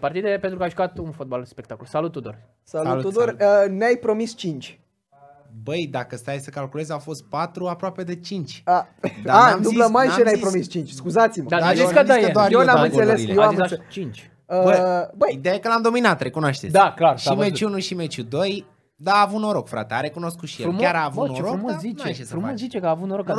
partide, pentru că a jucat un fotbal spectacol. Salut, Tudor! Salut, Tudor. Ne-ai promis 5. Băi, dacă stai să calculezi, au fost 4, aproape de 5. Dublă mai și ne-ai promis 5. Scuzați-mă. Dar zis că da, eu n-am înțeles. Eu am zis 5. Băi, ideea e că l-am dominat, recunoașteți. Da, clar. Și meciul 1 și meciul 2. Da, a avut noroc, frate, a recunoscut și el. Chiar a avut noroc. Frumos zice că a avut noroc. Dar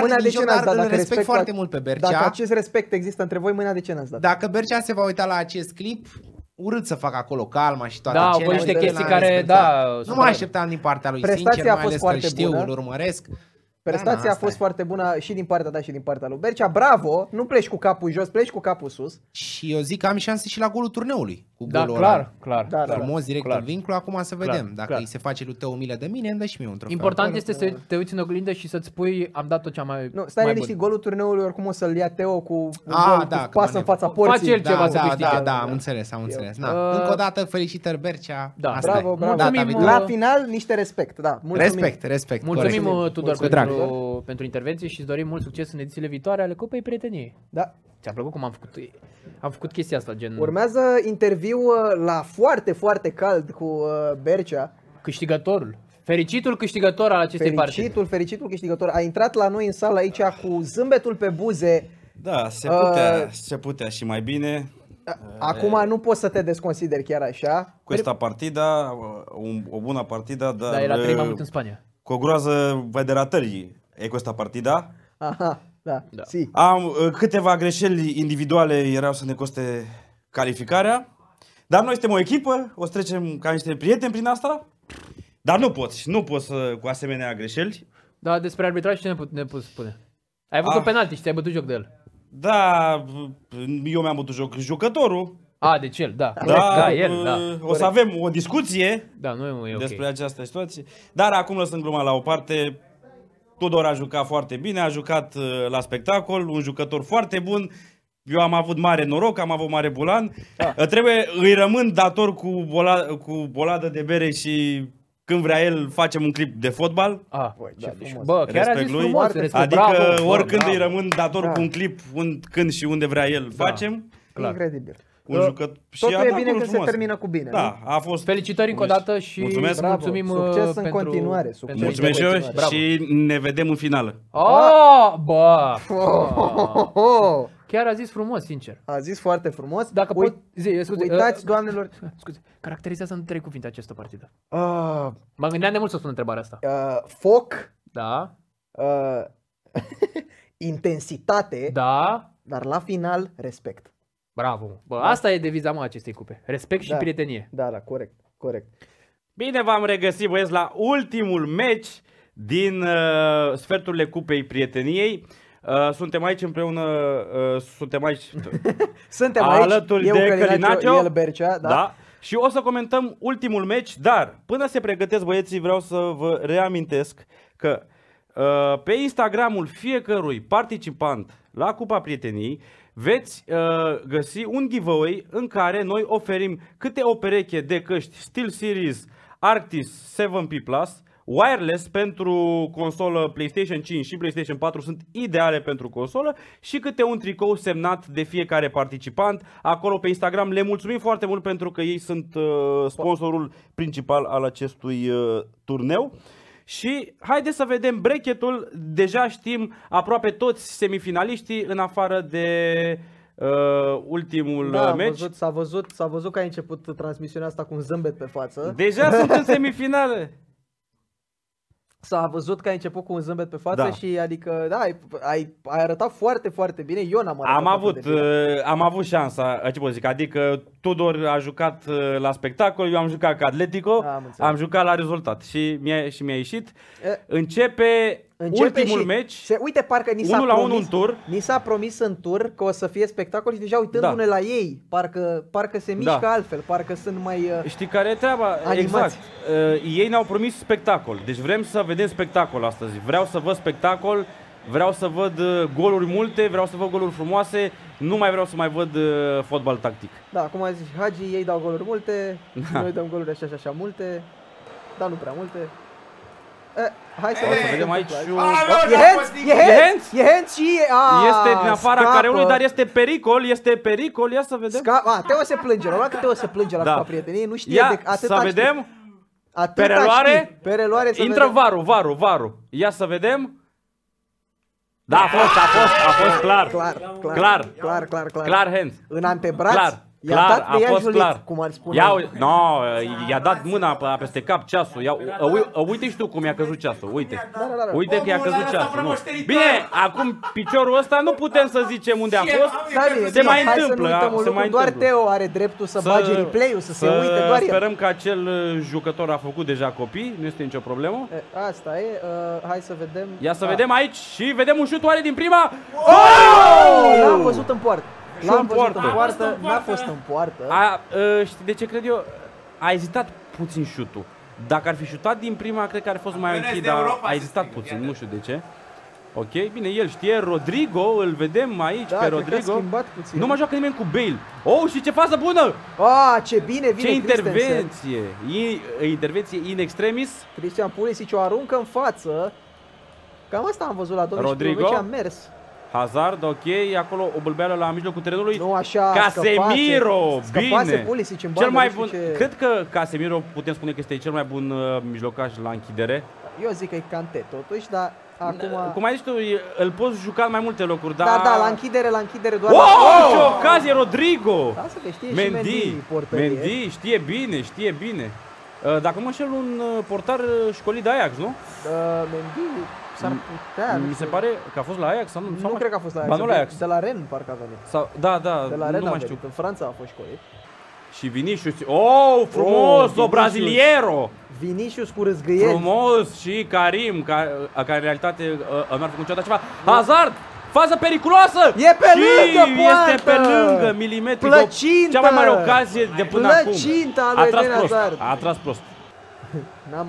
mâna de ce n-ați dat? Îl respect foarte mult pe Bercea. Dacă acest respect există între voi, mâna de ce n-ați dat? Dacă Bercea se va uita la acest clip, urât să fac acolo calma și toate cele. Da, niște chestii care, da, nu mă așteptam din partea lui, sincer, mai ales că îl știu, îl urmăresc. Prestația a fost foarte bună și din partea ta și din partea lui Bercea. Bravo, nu pleci cu capul jos, pleci cu capul sus. Și eu zic că am șanse și la golul turneului. Cu golul clar. Frumos, direct în vincul, acum să vedem. Dacă îi se face lui Teo milă de mine, îmi dă și mie un trofeu. Important este să te uiți în oglindă și să-ți spui, am dat tot ce am mai bun. Nu, stai liniștit, golul turneului oricum o să-l ia Teo cu pasă în fața porții. Face el ceva să câștige. Da, am înțeles, am înțeles. Încă o dată, felicitări Bercea. Bravo, bravo. La final, niște respect. Respect. Mulțumim, Tudor, pentru intervenție și îți dorim mult succes în edițiile viitoare ale Cupei Prieteniei. Da. Ți-a plăcut cum am făcut? Am făcut chestia asta, gen... Urmează interviu la foarte cald cu Bercea. Câștigătorul. Fericitul câștigător al acestei partide. Fericitul câștigător. A intrat la noi în sală aici cu zâmbetul pe buze. Da, se putea și mai bine. Acum nu poți să te desconsideri chiar așa. Cu esta partida, o bună partida, dar... Da, era 3 mai mult în Spania. Cu o groază de ratări e cu asta partida. Aha, da. Am câteva greșeli individuale, erau să ne coste calificarea. Dar noi suntem o echipă, o să trecem ca niște prieteni prin asta. Dar nu poți cu asemenea greșeli. Da, despre arbitraj ce ne poți spune? Ai avut un penalti și te-ai bătut joc de el. Da, eu mi-am bătut joc jucătorul. Deci el, da. O să avem o discuție despre această situație. Dar acum, lăsând gluma la o parte, Tudor a jucat foarte bine, a jucat la spectacol, un jucător foarte bun. Eu am avut mare noroc, am avut mare bulan. Îi rămân dator cu boladă de bere și... Când vrea el, facem un clip de fotbal. Respect lui. Adică oricând îi rămân dator cu un clip, când și unde vrea el, facem. Incredibil. Totul e bine când se termină cu bine. Da, a fost. Felicitări încă o dată și mulțumim în continuare. Mulțumesc și eu și ne vedem în finală. Chiar a zis frumos, sincer. A zis foarte frumos. Dacă uitați, doamnelor... Scuze, caracterizează în 3 cuvinte această partidă. Mă gândeam de mult să spun întrebarea asta. Foc. Da. Intensitate. Da. Dar la final, respect. Bravo. Asta e deviza acestei cupe. Respect și prietenie. Da, corect. Bine v-am regăsit, băieți, la ultimul meci din sferturile cupei prieteniei. Suntem aici împreună, alături de Calinacho, el Bercea, și o să comentăm ultimul meci, dar până se pregătesc băieții vreau să vă reamintesc că pe Instagramul fiecărui participant la Cupa Prieteniei veți găsi un giveaway în care noi oferim câte o pereche de căști SteelSeries Arctis 7P+, wireless pentru consolă PlayStation 5 și PlayStation 4 sunt ideale pentru consolă și câte un tricou semnat de fiecare participant acolo pe Instagram. Le mulțumim foarte mult pentru că ei sunt sponsorul principal al acestui turneu. Și haideți să vedem bracketul. Deja știm aproape toți semifinaliștii în afară de ultimul meci. S-a văzut că a început transmisiunea asta cu un zâmbet pe față. Deja sunt în semifinale. S-a văzut că ai început cu un zâmbet pe față și adică, ai arătat foarte bine. Eu n-am arătat. Am avut șansa, ce pot zic, adică Tudor a jucat la spectacol, eu am jucat ca Atletico, am jucat la rezultat și mi-a ieșit. Începe ultimul meci, uite, parcă ni s-a promis, în tur că o să fie spectacol și deja uitându-ne la ei, parcă se mișcă altfel, parcă sunt mai știi care e treaba? Animați. Exact. Ei ne-au promis spectacol, deci vrem să vedem spectacol astăzi, vreau să văd spectacol, vreau să văd goluri multe, vreau să văd goluri frumoase, nu mai vreau să mai văd fotbal tactic. Da, acum zici, Hagi, ei dau goluri multe, noi dăm goluri așa și așa multe, dar nu prea multe. Hai să vedem aici. E hands și este din afara careului, dar este pericol, ia să vedem. Teo se plânge, Teo se plânge la Cupa Prieteniei, nu știe de atâta. Să vedem. Pe reluare intră varul. Ia să vedem. Da, a fost clar. Clar hands. În antebraț. Clar, a fost clar. Cum ar spune. No, i-a dat mâna peste cap ceasul. Uite și tu cum i-a căzut ceasul. Uite. Uite că i-a căzut ceasul. Bine, acum piciorul ăsta nu putem să zicem unde a fost. Se mai întâmplă. Doar Teo are dreptul să bage replay-ul, să se uite doar el. Sperăm că acel jucător a făcut deja copii. Nu este nicio problemă. Asta e. Hai să vedem. Ia să vedem aici și vedem un șut oare din prima. L-am văzut în poartă. L-am văzut în poartă, n-a fost în poartă. Știi de ce cred eu? A ezitat puțin șutul. Dacă ar fi șutat din prima, cred că ar fi fost mai închid, dar a ezitat puțin, nu știu de ce. Ok, bine, el știe, Rodrygo, îl vedem aici pe Rodrygo. Nu mai joacă nimeni cu Bale. Oh, și ce fază bună! Ah, ce bine vine. Ce intervenție! Intervenție in extremis. Cristian Pulisic o aruncă în față. Cam asta am văzut la Rodrygo, a mers. Hazard, ok, acolo o bâlbeală la mijlocul terenului. Nu așa, Casemiro, bine. Cel mai bun, cred că Casemiro putem spune că este cel mai bun mijlocaș la închidere. Eu zic că e Kanté totuși, dar acum... Cum ai zis tu, îl poți juca în mai multe locuri, dar... Da, la închidere doar... Oh, ce ocazie, Rodrygo! Da, să te știe și Mendy, știe bine, știe bine. Dacă mă înșel, un portar școlit de Ajax, nu? Mendy... S-ar putea... Mi se pare că a fost la Ajax sau nu? Nu cred că a fost la Ajax. Ba, nu la Ajax. De la Rennes parcă a venit. Sau, da, de la Rennes nu mai știu. În Franța a fost școlit. Și Vinicius. Oh, frumos, o braziliero! Vinicius cu râzgâieli. Frumos și Karim, care în realitate n-ar fi niciodată ceva. Hazard! Fază periculoasă! E pe lângă poartă! Este pe lângă, milimetric. Plăcintă! Cea mai mare ocazie de până acum. Plăcinta lui Eden Hazard. A atras prost.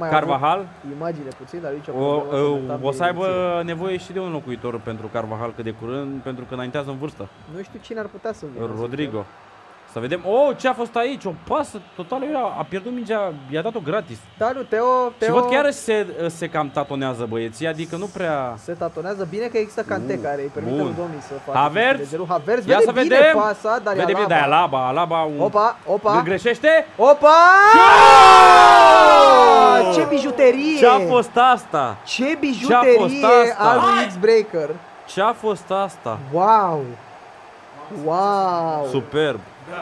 Carvajal, imagine puțin, dar aici o să aibă nevoie și de un locuitor pentru Carvajal cât de curând, pentru că înaintează în vârstă. Nu știu cine ar putea să vină. Rodrygo. Să vedem. Oh, ce a fost aici? O pasă totală, a pierdut mingea, i-a dat-o gratis. Da, nu, Teo. Și văd chiar se cam tatonează băieții, adică nu prea se tatonează. Bine că există Kanté care îi permite lui domnii să facă. Havertz, ia să vedem. Bine pasa, dar vede bine, dar Alaba. Opa. Nu greșește? Opa! Ce bijuterie! Ce a fost asta? Ce bijuterie al lui XBRAKER! Ce a fost asta? Wow!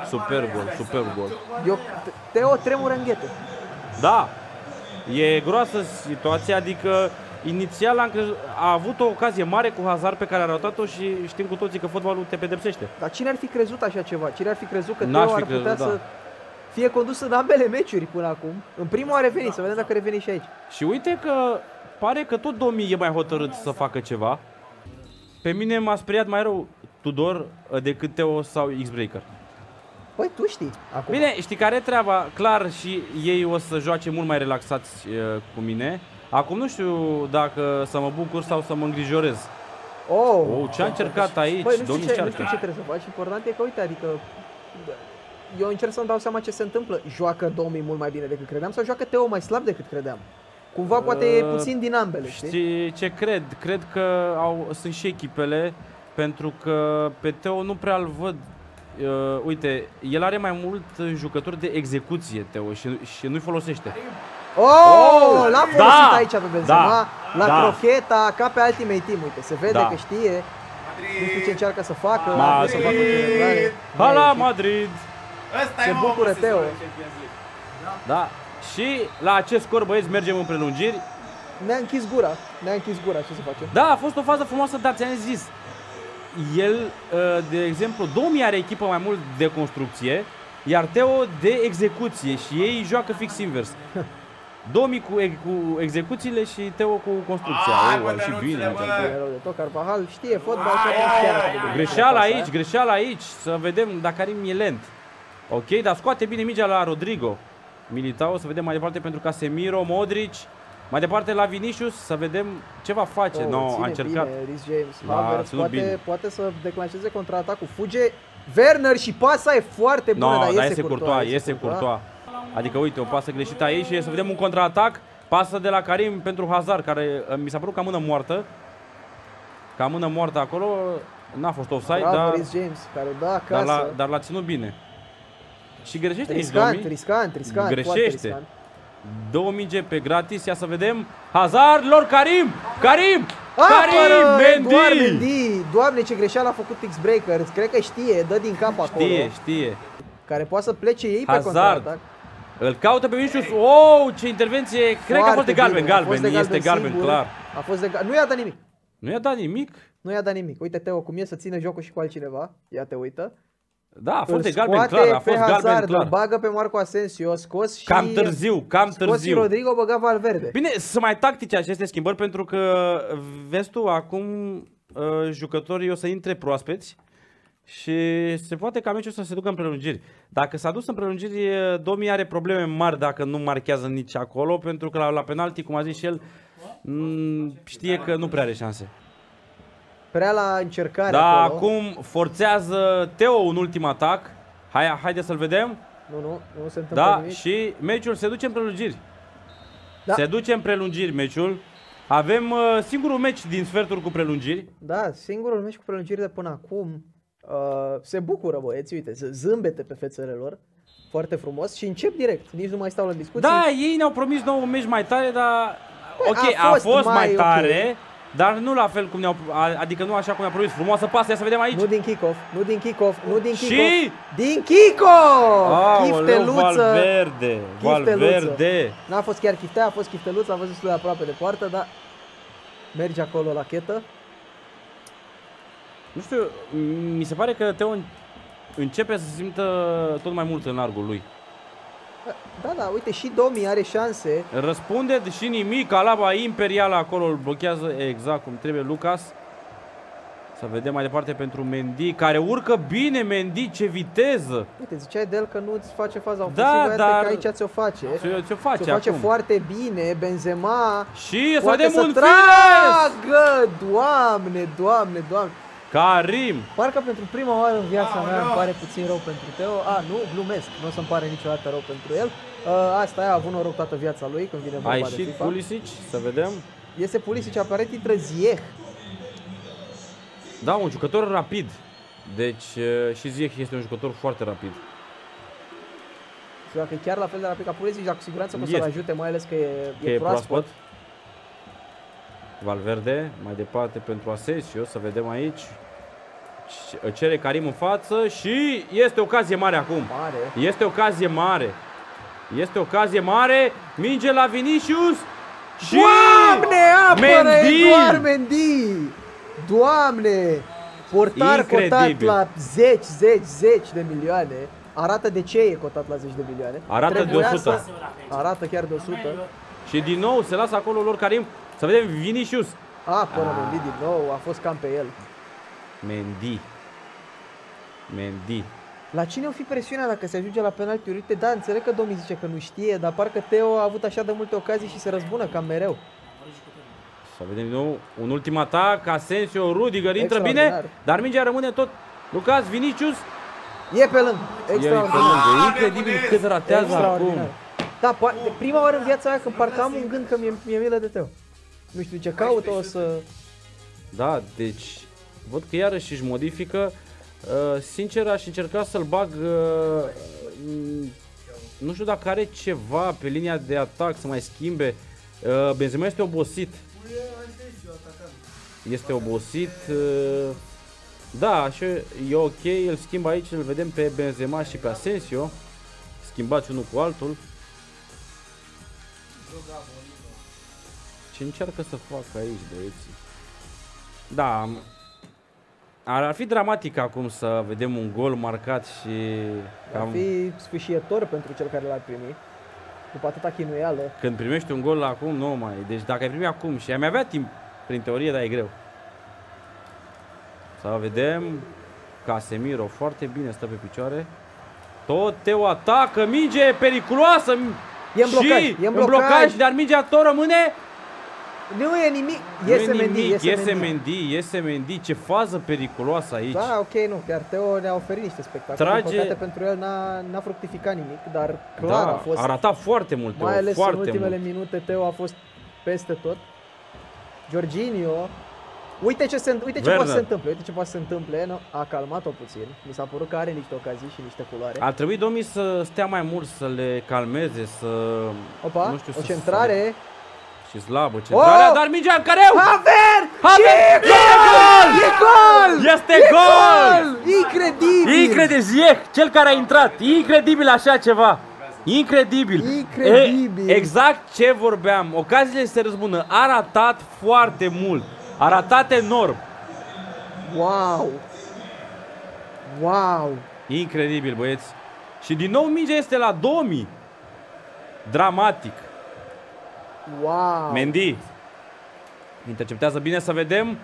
Superb gol. Teo tremură în ghete. Da, e groasă situația, adică inițial a avut o ocazie mare cu Hazard pe care a ratat-o și știm cu toții că fotbalul te pedepsește. Dar cine ar fi crezut așa ceva? Cine ar fi crezut că Teo ar putea să fie condus în ambele meciuri până acum? În primul a revenit, să vedem dacă reveni și aici. Și uite că pare că tot domnii e mai hotărât să facă ceva. Pe mine m-a speriat mai rău Tudor decât Teo sau XBRAKER. Păi tu știi acum. Bine, știi care e treaba? Clar, și ei o să joace mult mai relaxați cu mine. Acum nu știu dacă să mă bucur sau să mă îngrijorez. Oh, ce a încercat aici? Băi, nu știu ce trebuie să faci. Important e că, uite, adică eu încerc să-mi dau seama ce se întâmplă. Joacă domnii mult mai bine decât credeam sau joacă Teo mai slab decât credeam? Cumva poate e puțin din ambele, știi? Ce cred? Cred că sunt și echipele, pentru că pe Teo nu prea îl văd. Uite, el are mai mult jucători de execuție, Teo, și nu-i folosește. Oh, l-a folosit aici pe Benzema, la crocheta, ca pe Ultimate Team, uite, se vede că știe. Nu știu ce încearcă să facă. La Madrid! Se bucură Teo. Da, și la acest scor, băieți, mergem în prelungiri. Ne-a închis gura, ce să facem? Da, a fost o fază frumoasă, dar ți-am zis. El, de exemplu, domnii are echipă mai mult de construcție, iar Teo de execuție și ei joacă fix invers. Domnii cu execuțiile și Teo cu construcția. Și bine. Carvajal știe fotbal. Greșeală aici. Să vedem dacă Karim e lent. Ok, dar scoate bine mingea la Rodrygo. Militao, să vedem mai departe pentru Casemiro, Modric. Mai departe la Vinicius, să vedem ce va face. A încercat. Bine, Rhys James. Poate să declanșeze contraatacul. Fuge Werner și pasa e foarte bună, dar iese Courtois. Adică uite, o pasă greșită aici și să vedem un contraatac. Pasă de la Karim pentru Hazard, care mi s-a părut ca mână moartă. Ca mână moartă acolo. N-a fost offside, dar Rhys James, care o dă acasă. Dar l-a ținut bine. Și greșește. Riscant. Greșește. Două minge pe gratis, ia să vedem. Hazard, lor Karim, Mendy. Doamne, ce greșeală a făcut XBRAKER. Cred că știe, dă din cap acolo. Știe. care poate să plece ei Hazard. Pe contraatac. Îl caută pe Vinicius. Oh, ce intervenție! Foarte cred că a fost de galben. Este galben, clar. A fost de galben. Nu i-a dat nimic. Nu i-a dat nimic? Nu i-a dat nimic. Uite, Teo, cum e să țină jocul și cu altcineva. Ia te uită. Da, a fost de galben clar. A fost galben clar. Bagă pe Marco Asensio, scos și... Cam târziu, cam târziu. Scos și Rodrygo, băga Valverde. Bine, sunt mai tactice aceste schimbări pentru că, vezi tu, acum jucătorii o să intre proaspeți. Și se poate ca meciul să se ducă în prelungiri. Dacă s-a dus în prelungiri, Domi are probleme mari dacă nu marchează nici acolo, pentru că la penalti, cum a zis și el, știe că nu prea are șanse. Prea la încercare. Da, acolo. Acum forțează Teo un ultim atac. Haide să-l vedem. Nu se întâmplă nimic. Și meciul se duce în prelungiri. Da. Se duce în prelungiri meciul. Avem singurul meci din sferturi cu prelungiri. Da, singurul meci cu prelungiri de până acum. Se bucură băieți, uite, zâmbete pe fețele lor. Foarte frumos și încep direct, nici nu mai stau la discuții. Da, ei ne-au promis nou un meci mai tare, dar... Ok, a fost mai tare, dar nu la fel cum ne-au... Adică nu așa cum ne-au promis. Frumoasă pasă, ia să vedem aici. Nu din kick-off, nu din kick-off, nu din kick-off. Și... din kick-off! Chifteluță! Valverde! N-a fost chiar chiftea, a fost chifteluță, a fost destul de aproape de poartă, dar... merge acolo la chetă. Nu știu, mi se pare că Teo începe să se simtă tot mai mult în largul lui. Da, uite, și Domi are șanse. Răspunde și nimic, Alaba imperială acolo îl blochează exact cum trebuie Lucas. Să vedem mai departe pentru Mendy, care urcă bine. Mendy, ce viteză! Uite, ziceai de el că nu-ți face faza ofensivă, dar aici ți-o face. Ți-o face, foarte bine, Benzema. Și să vedem un tragă! Doamne, Doamne, Doamne! Karim! Parcă pentru prima oară în viața mea îmi pare puțin rău pentru Teo. Nu, glumesc, nu o să-mi pare niciodată rău pentru el. Asta a avut noroc toată viața lui când vine vorba de FIFA. A ieșit Pulisic, să vedem. Este Pulisic, aparent intră Ziyech. Da, un jucător rapid. Deci și Ziyech este un jucător foarte rapid. Și dacă e chiar la fel de rapid ca Pulisic, dar cu siguranță o să-l ajute, mai ales că e proaspăt. Valverde, mai departe pentru Asensio, să vedem aici. Cere Karim în față și este ocazie mare acum. Mare. Este ocazie mare. Este ocazie mare. Minge la Vinicius. Și Doamne, apără, Mendy! Doar Mendy! Doamne! Portar cotat la 10 de milioane. Arată de ce e cotat la 10 de milioane. Arată de 100. Arată chiar de 100. Și din nou se lasă acolo lor Karim. Să vedem Vinicius. Apără Mendy din nou, a fost cam pe el. Mendy. La cine o fi presiunea dacă se ajunge la penaltiuri? Uite, da, înțeleg că Domi zice că nu știe, dar parcă Teo a avut așa de multe ocazii și se răzbună cam mereu. Să vedem din nou un ultim atac, Asensio, Rudiger, intră bine, dar mingea rămâne tot. Lucas, Vinicius. E pe lângă. Extraordinar. E incredibil cât ratează acum. Da, prima oară în viața aia când parcă am un gând că mi-e milă de Teo. Nu știu ce caută, o să... Da, deci... văd că iarăși își modifică. Sincer, aș încerca să-l bag... nu știu dacă are ceva pe linia de atac să mai schimbe. Benzema este obosit. Este obosit. Da, și e ok. Îl schimb aici, îl vedem pe Benzema și pe Asensio. Schimbați unul cu altul. Ce încearcă să facă aici, băieții? Da, ar fi dramatic acum să vedem un gol marcat și... ar fi sfâșietor pentru cel care l-ar primi, după atâta chinuială. Când primești un gol acum, nu mai... Deci dacă ai primi acum și am avea timp, prin teorie, dar e greu. Să vedem... Casemiro foarte bine stă pe picioare. Tot Teo atacă, minge periculoasă! E în blocaj, și e în blocaj, dar mingea tot rămâne... Nu e nimic, iese Mendy, ce fază periculoasă aici. Da, ok, nu, chiar Teo ne-a oferit niște spectacole. Trage... păcate pentru el n-a fructificat nimic, dar clar a fost... a ratat foarte mult Teo, mai ales în ultimele minute, Teo a fost peste tot. Jorginho, uite ce poate să se întâmple, no, a calmat-o puțin, mi s-a părut că are niște ocazii și niște culoare. Ar trebui domnii să stea mai mult, să le calmeze, să... Opa, o centrare... Și slabă centrarea, dar mingea în careu! Haver! Haver! Și gol! E gol! Este gol! Incredibil! Incredibil! Ziyech, cel care a intrat! Incredibil așa ceva! Incredibil! Incredibil! E, exact ce vorbeam, ocaziile se răzbună, a ratat foarte mult, a ratat enorm! Wow! Wow! Incredibil, băieți! Și din nou mingea este la 2000! Dramatic! Wow. Mendy interceptează bine, să vedem.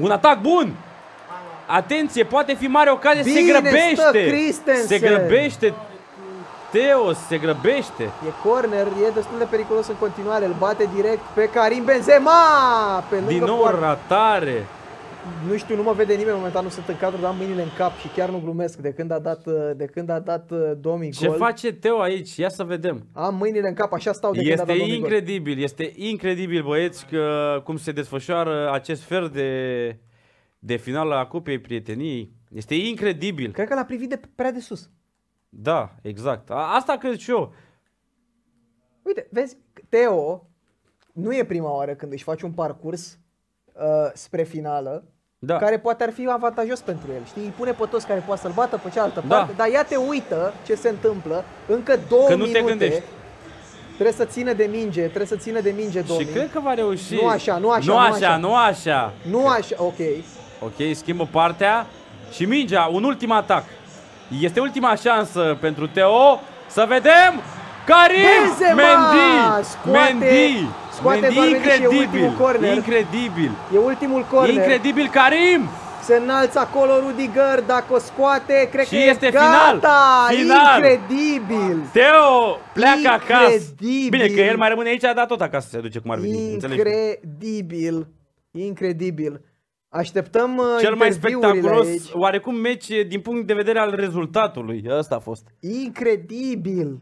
Un atac bun. Atenție, poate fi mare ocazie. Bine, se grăbește. Se grăbește Theo, se grăbește. E corner, e destul de periculos în continuare. Îl bate direct pe Karim Benzema pe din nou poartă. Ratare. Nu știu, nu mă vede nimeni momentan, nu sunt în cadru, dar am mâinile în cap și chiar nu glumesc de când a dat, Domi gol. Ce face Theo aici? Ia să vedem. Am mâinile în cap, așa stau de când a dat Domi gol. Este incredibil, băieți, că cum se desfășoară acest fel de, finală a Cupei Prieteniei. Este incredibil. Cred că l-a privit de prea de sus. Da, exact. Asta cred și eu. Uite, vezi, Theo nu e prima oară când își face un parcurs spre finală, da, care poate ar fi avantajos pentru el, știi? Îi pune pe toți care poate să-l bată pe cealaltă parte, dar ia te uită ce se întâmplă, încă două minute, trebuie să țină de minge, Domi. Și cred că va reuși. Nu așa, nu așa, ok, schimbă partea și mingea, un ultim atac. Este ultima șansă pentru Theo, să vedem! Karim! Mendy! Mendy! Incredibil! Incredibil! E ultimul corner! Incredibil, Karim! Se înalță acolo Rudiger, dacă o scoate, cred că este final! Incredibil! Theo pleacă acasă! Bine, că el mai rămâne aici, dar tot acasă se duce cum ar veni. Incredibil! Incredibil! Așteptăm cel mai spectaculos, oarecum, meci din punct de vedere al rezultatului. Asta a fost. Incredibil!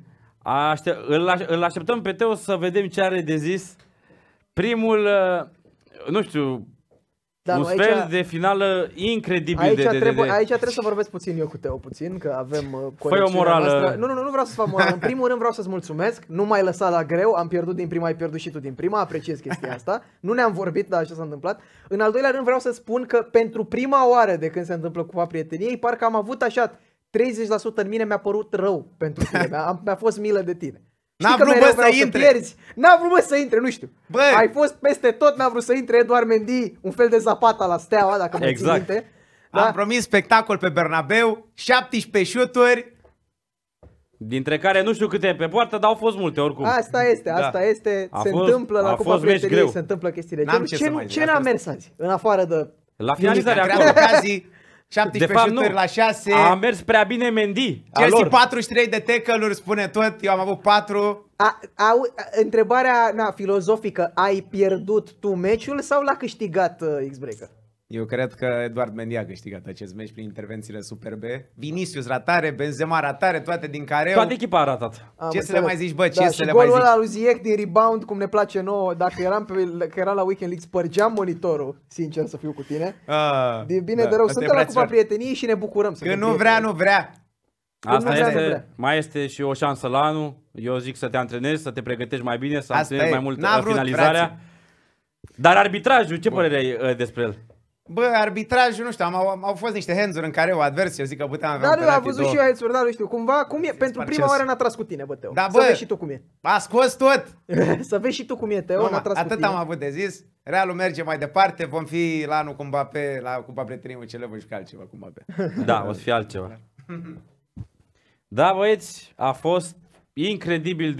Îl așteptăm pe Theo să vedem ce are de zis. Primul, nu știu, un sfert de finală incredibil. Aici trebuie să vorbesc puțin eu cu Theo, că avem conexiunea noastră. Nu vreau să-ți fac morală. În primul rând vreau să-ți mulțumesc. Nu m-ai lăsat la greu, am pierdut din prima, ai pierdut și tu din prima. Apreciez chestia asta. Nu ne-am vorbit, dar așa s-a întâmplat. În al doilea rând vreau să spun că pentru prima oară de când se întâmplă Cupa Prieteniei, parcă am avut așa... 30% în mine mi-a părut rău pentru tine, mi-a fost milă de tine. N-am vrut să pierzi, n-am vrut să intre, nu știu. Bă. Ai fost peste tot, n-am vrut să intre doar Mendy, un fel de Zapata la Steaua, dacă mă ții minte. Da? Am promis spectacol pe Bernabeu, 17 șuturi. Dintre care nu știu câte pe poartă, dar au fost multe oricum. Asta este, se întâmplă la Cupa Prieteniei, se întâmplă chestiile. Ce n-a mers azi, în afară de... La finalizare acolo. 17 șuturi la 6. A mers prea bine Mendy. Chelsea 43 de tackle-uri, spune tot. Eu am avut 4. Întrebarea filozofică, ai pierdut tu meciul sau l-a câștigat XBRAKER? Eu cred că Eduard Mendy a câștigat acest meci prin intervențiile superbe. Vinicius ratare, Benzema ratare, toate din careu. Toată echipa a ratat. Ce să le mai zici, bă? Ce să le mai zici? Golul ăla lui Ziyech din rebound, cum ne place nouă, dacă eram la Weekend League, spărgeam monitorul, sincer să fiu cu tine. De bine de rău, suntem la Cupa Prieteniei și ne bucurăm. Că nu vrea, nu vrea. Asta este, mai este și o șansă la anul. Eu zic să te antrenezi, să te pregătești mai bine, să antrenezi mai mult finalizarea. Dar arbitrajul, ce părere ai despre el? Bă, arbitrajul, nu știu, au fost niște hands-uri în care o advers, eu zic că puteam avea. Dar l-am văzut și eu hands-uri, dar nu știu, cumva, cum e, pentru prima oară n-a tras cu tine, bă, Theo. Da, bă, să vezi și tu cum e. A scos tot! Să vezi și tu cum e, Theo, n-a tras cu tine. Atât am avut de zis, Realul merge mai departe, vom fi la anul cumva pe, la Cupa Prieteniei, ce le vom juca altceva cumva pe. Da, o să fie altceva. Da, băieți, a fost incredibil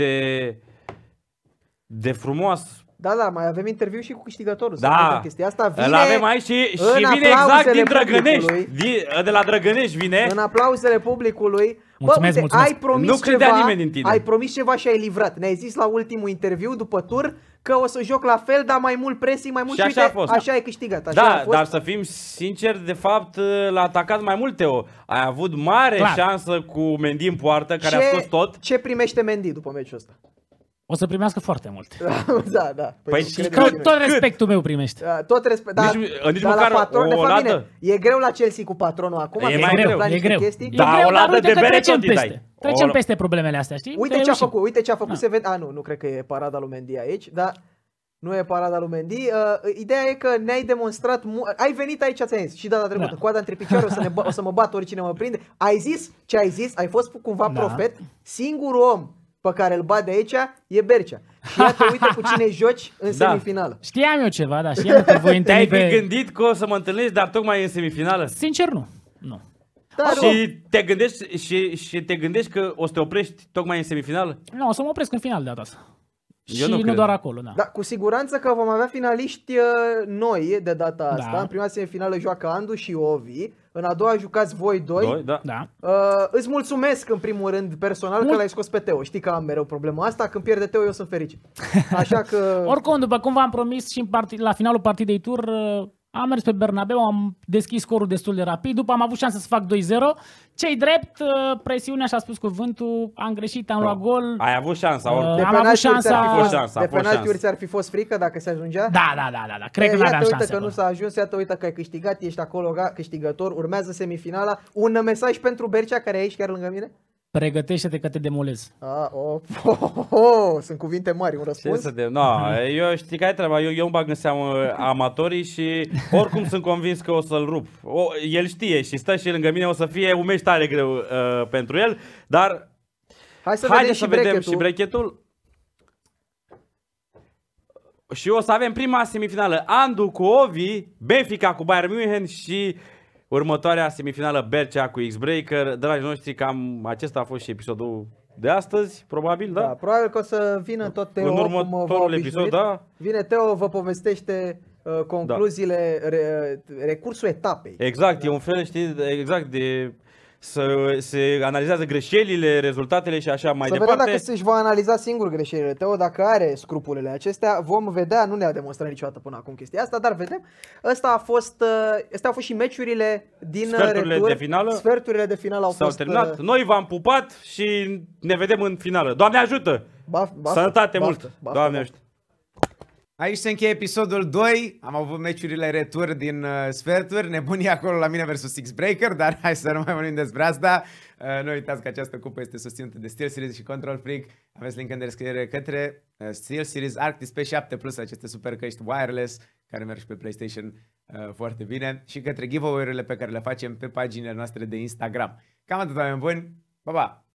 de, frumos. Da, da, mai avem interviu și cu câștigătorul. Da, chestia asta vine, îl avem aici și vine exact din Drăgănești. De la Drăgănești vine. În aplauzele publicului. Mulțumesc, bă, uite, ai promis ceva, ai promis ceva și ai livrat. Ne-ai zis la ultimul interviu după tur că o să joc la fel, dar mai mult pressing, mai mult și uite, așa ai câștigat. Așa a fost. Dar să fim sinceri, de fapt l-a atacat mai mult Theo. Ai avut mare șansă cu Mendy în poartă, care a scos tot. Ce primește Mendy după meciul ăsta? O să primească foarte mult. Da, da. Păi și tot respectul meu primești. Tot respectul. Nici măcar la patron, de fapt, bine, e greu la Chelsea cu patronul acum. E mai greu, e greu. Dar o ladă de bere tot îi dai. Trecem peste problemele astea, știi? Uite ce a făcut, se vede. Nu cred că e parada lui Mendy aici, dar Nu e parada lui Mendy. Ideea e că ne-ai demonstrat... Ai venit aici, ți-am zis, și data trecută, da, coada între picioare, o să mă bat oricine mă prinde. Ai zis ce ai zis, ai fost cumva profet. Singurul om pe care îl bat de aici e Bercea. Și iată, uite cu cine joci în semifinală. Știam eu ceva, dar știam că voi întâlni pe... Te-ai gândit că o să mă întâlnești, dar tocmai în semifinală? Sincer, nu. Nu. Dar și te gândești, și te gândești că o să te oprești tocmai în semifinală? Nu, o să mă opresc în final de data asta. Eu și nu doar acolo, da. Da, cu siguranță că vom avea finaliști noi de data asta. Da. În prima semifinală joacă Andu și Ovi. În a doua jucați voi doi. Da. Îți mulțumesc în primul rând personal că l-ai scos pe Teo. Știi că am mereu problema asta. Când pierde Teo, eu sunt fericit. Așa că... Oricum, după cum v-am promis și la finalul partidei tur... Am mers pe Bernabeu, am deschis scorul destul de rapid, după am avut șansa să fac 2-0. Ce-i drept, presiunea și-a spus cuvântul, am greșit, am luat gol. Ai avut șansa, oricum. Am avut șansa. De penaltiuri ți-ar fi fost frică dacă se ajungea? Da. Cred că n-aveam șanse. Iată, uite că nu s-a ajuns, iată, uite că ai câștigat, ești acolo câștigător, urmează semifinala. Un mesaj pentru Bercea, care e aici chiar lângă mine? Pregătește-te că te demolezi. Sunt cuvinte mari, un răspuns. Eu știi că ai treaba, eu îmi bag în seamă amatorii și oricum sunt convins că o să-l rup. El știe și stă și lângă mine, o să fie umești tare greu pentru el, dar haide să vedem și brechetul. Și o să avem prima semifinală, Andu cu Ovi, Benfica cu Bayern Munchen și... următoarea semifinală, Bercea cu XBRAKER. Dragii noștri, cam acesta a fost și episodul de astăzi, probabil, da? Probabil că o să vină tot Teo, în următorul episod, da? Vine Teo, vă povestește concluziile, recursul etapei. Exact, e un fel, știi, exact de... Se analizează greșelile, rezultatele și așa mai departe. Să vedem dacă își va analiza singur greșelile, Teo, dacă are scrupulele acestea. Vom vedea, nu ne-a demonstrat niciodată până acum chestia asta, dar vedem. Astea au fost și meciurile din retur. De finală. Sferturile de finală au fost terminat. Noi v-am pupat și ne vedem în finală. Doamne ajută! Sănătate mult! Doamne ajută! Aici se încheie episodul 2, am avut meciurile retur din sferturi, nebunii acolo la mine versus XBRAKER, dar hai să nu mai vorbim despre asta. Nu uitați că această cupă este susținută de SteelSeries și Control Freak. Aveți link în descriere către SteelSeries Arc Display 7 Plus, aceste super căști wireless care merg și pe PlayStation foarte bine, și către giveaway-urile pe care le facem pe paginile noastre de Instagram. Cam atât, oameni buni, pa, pa!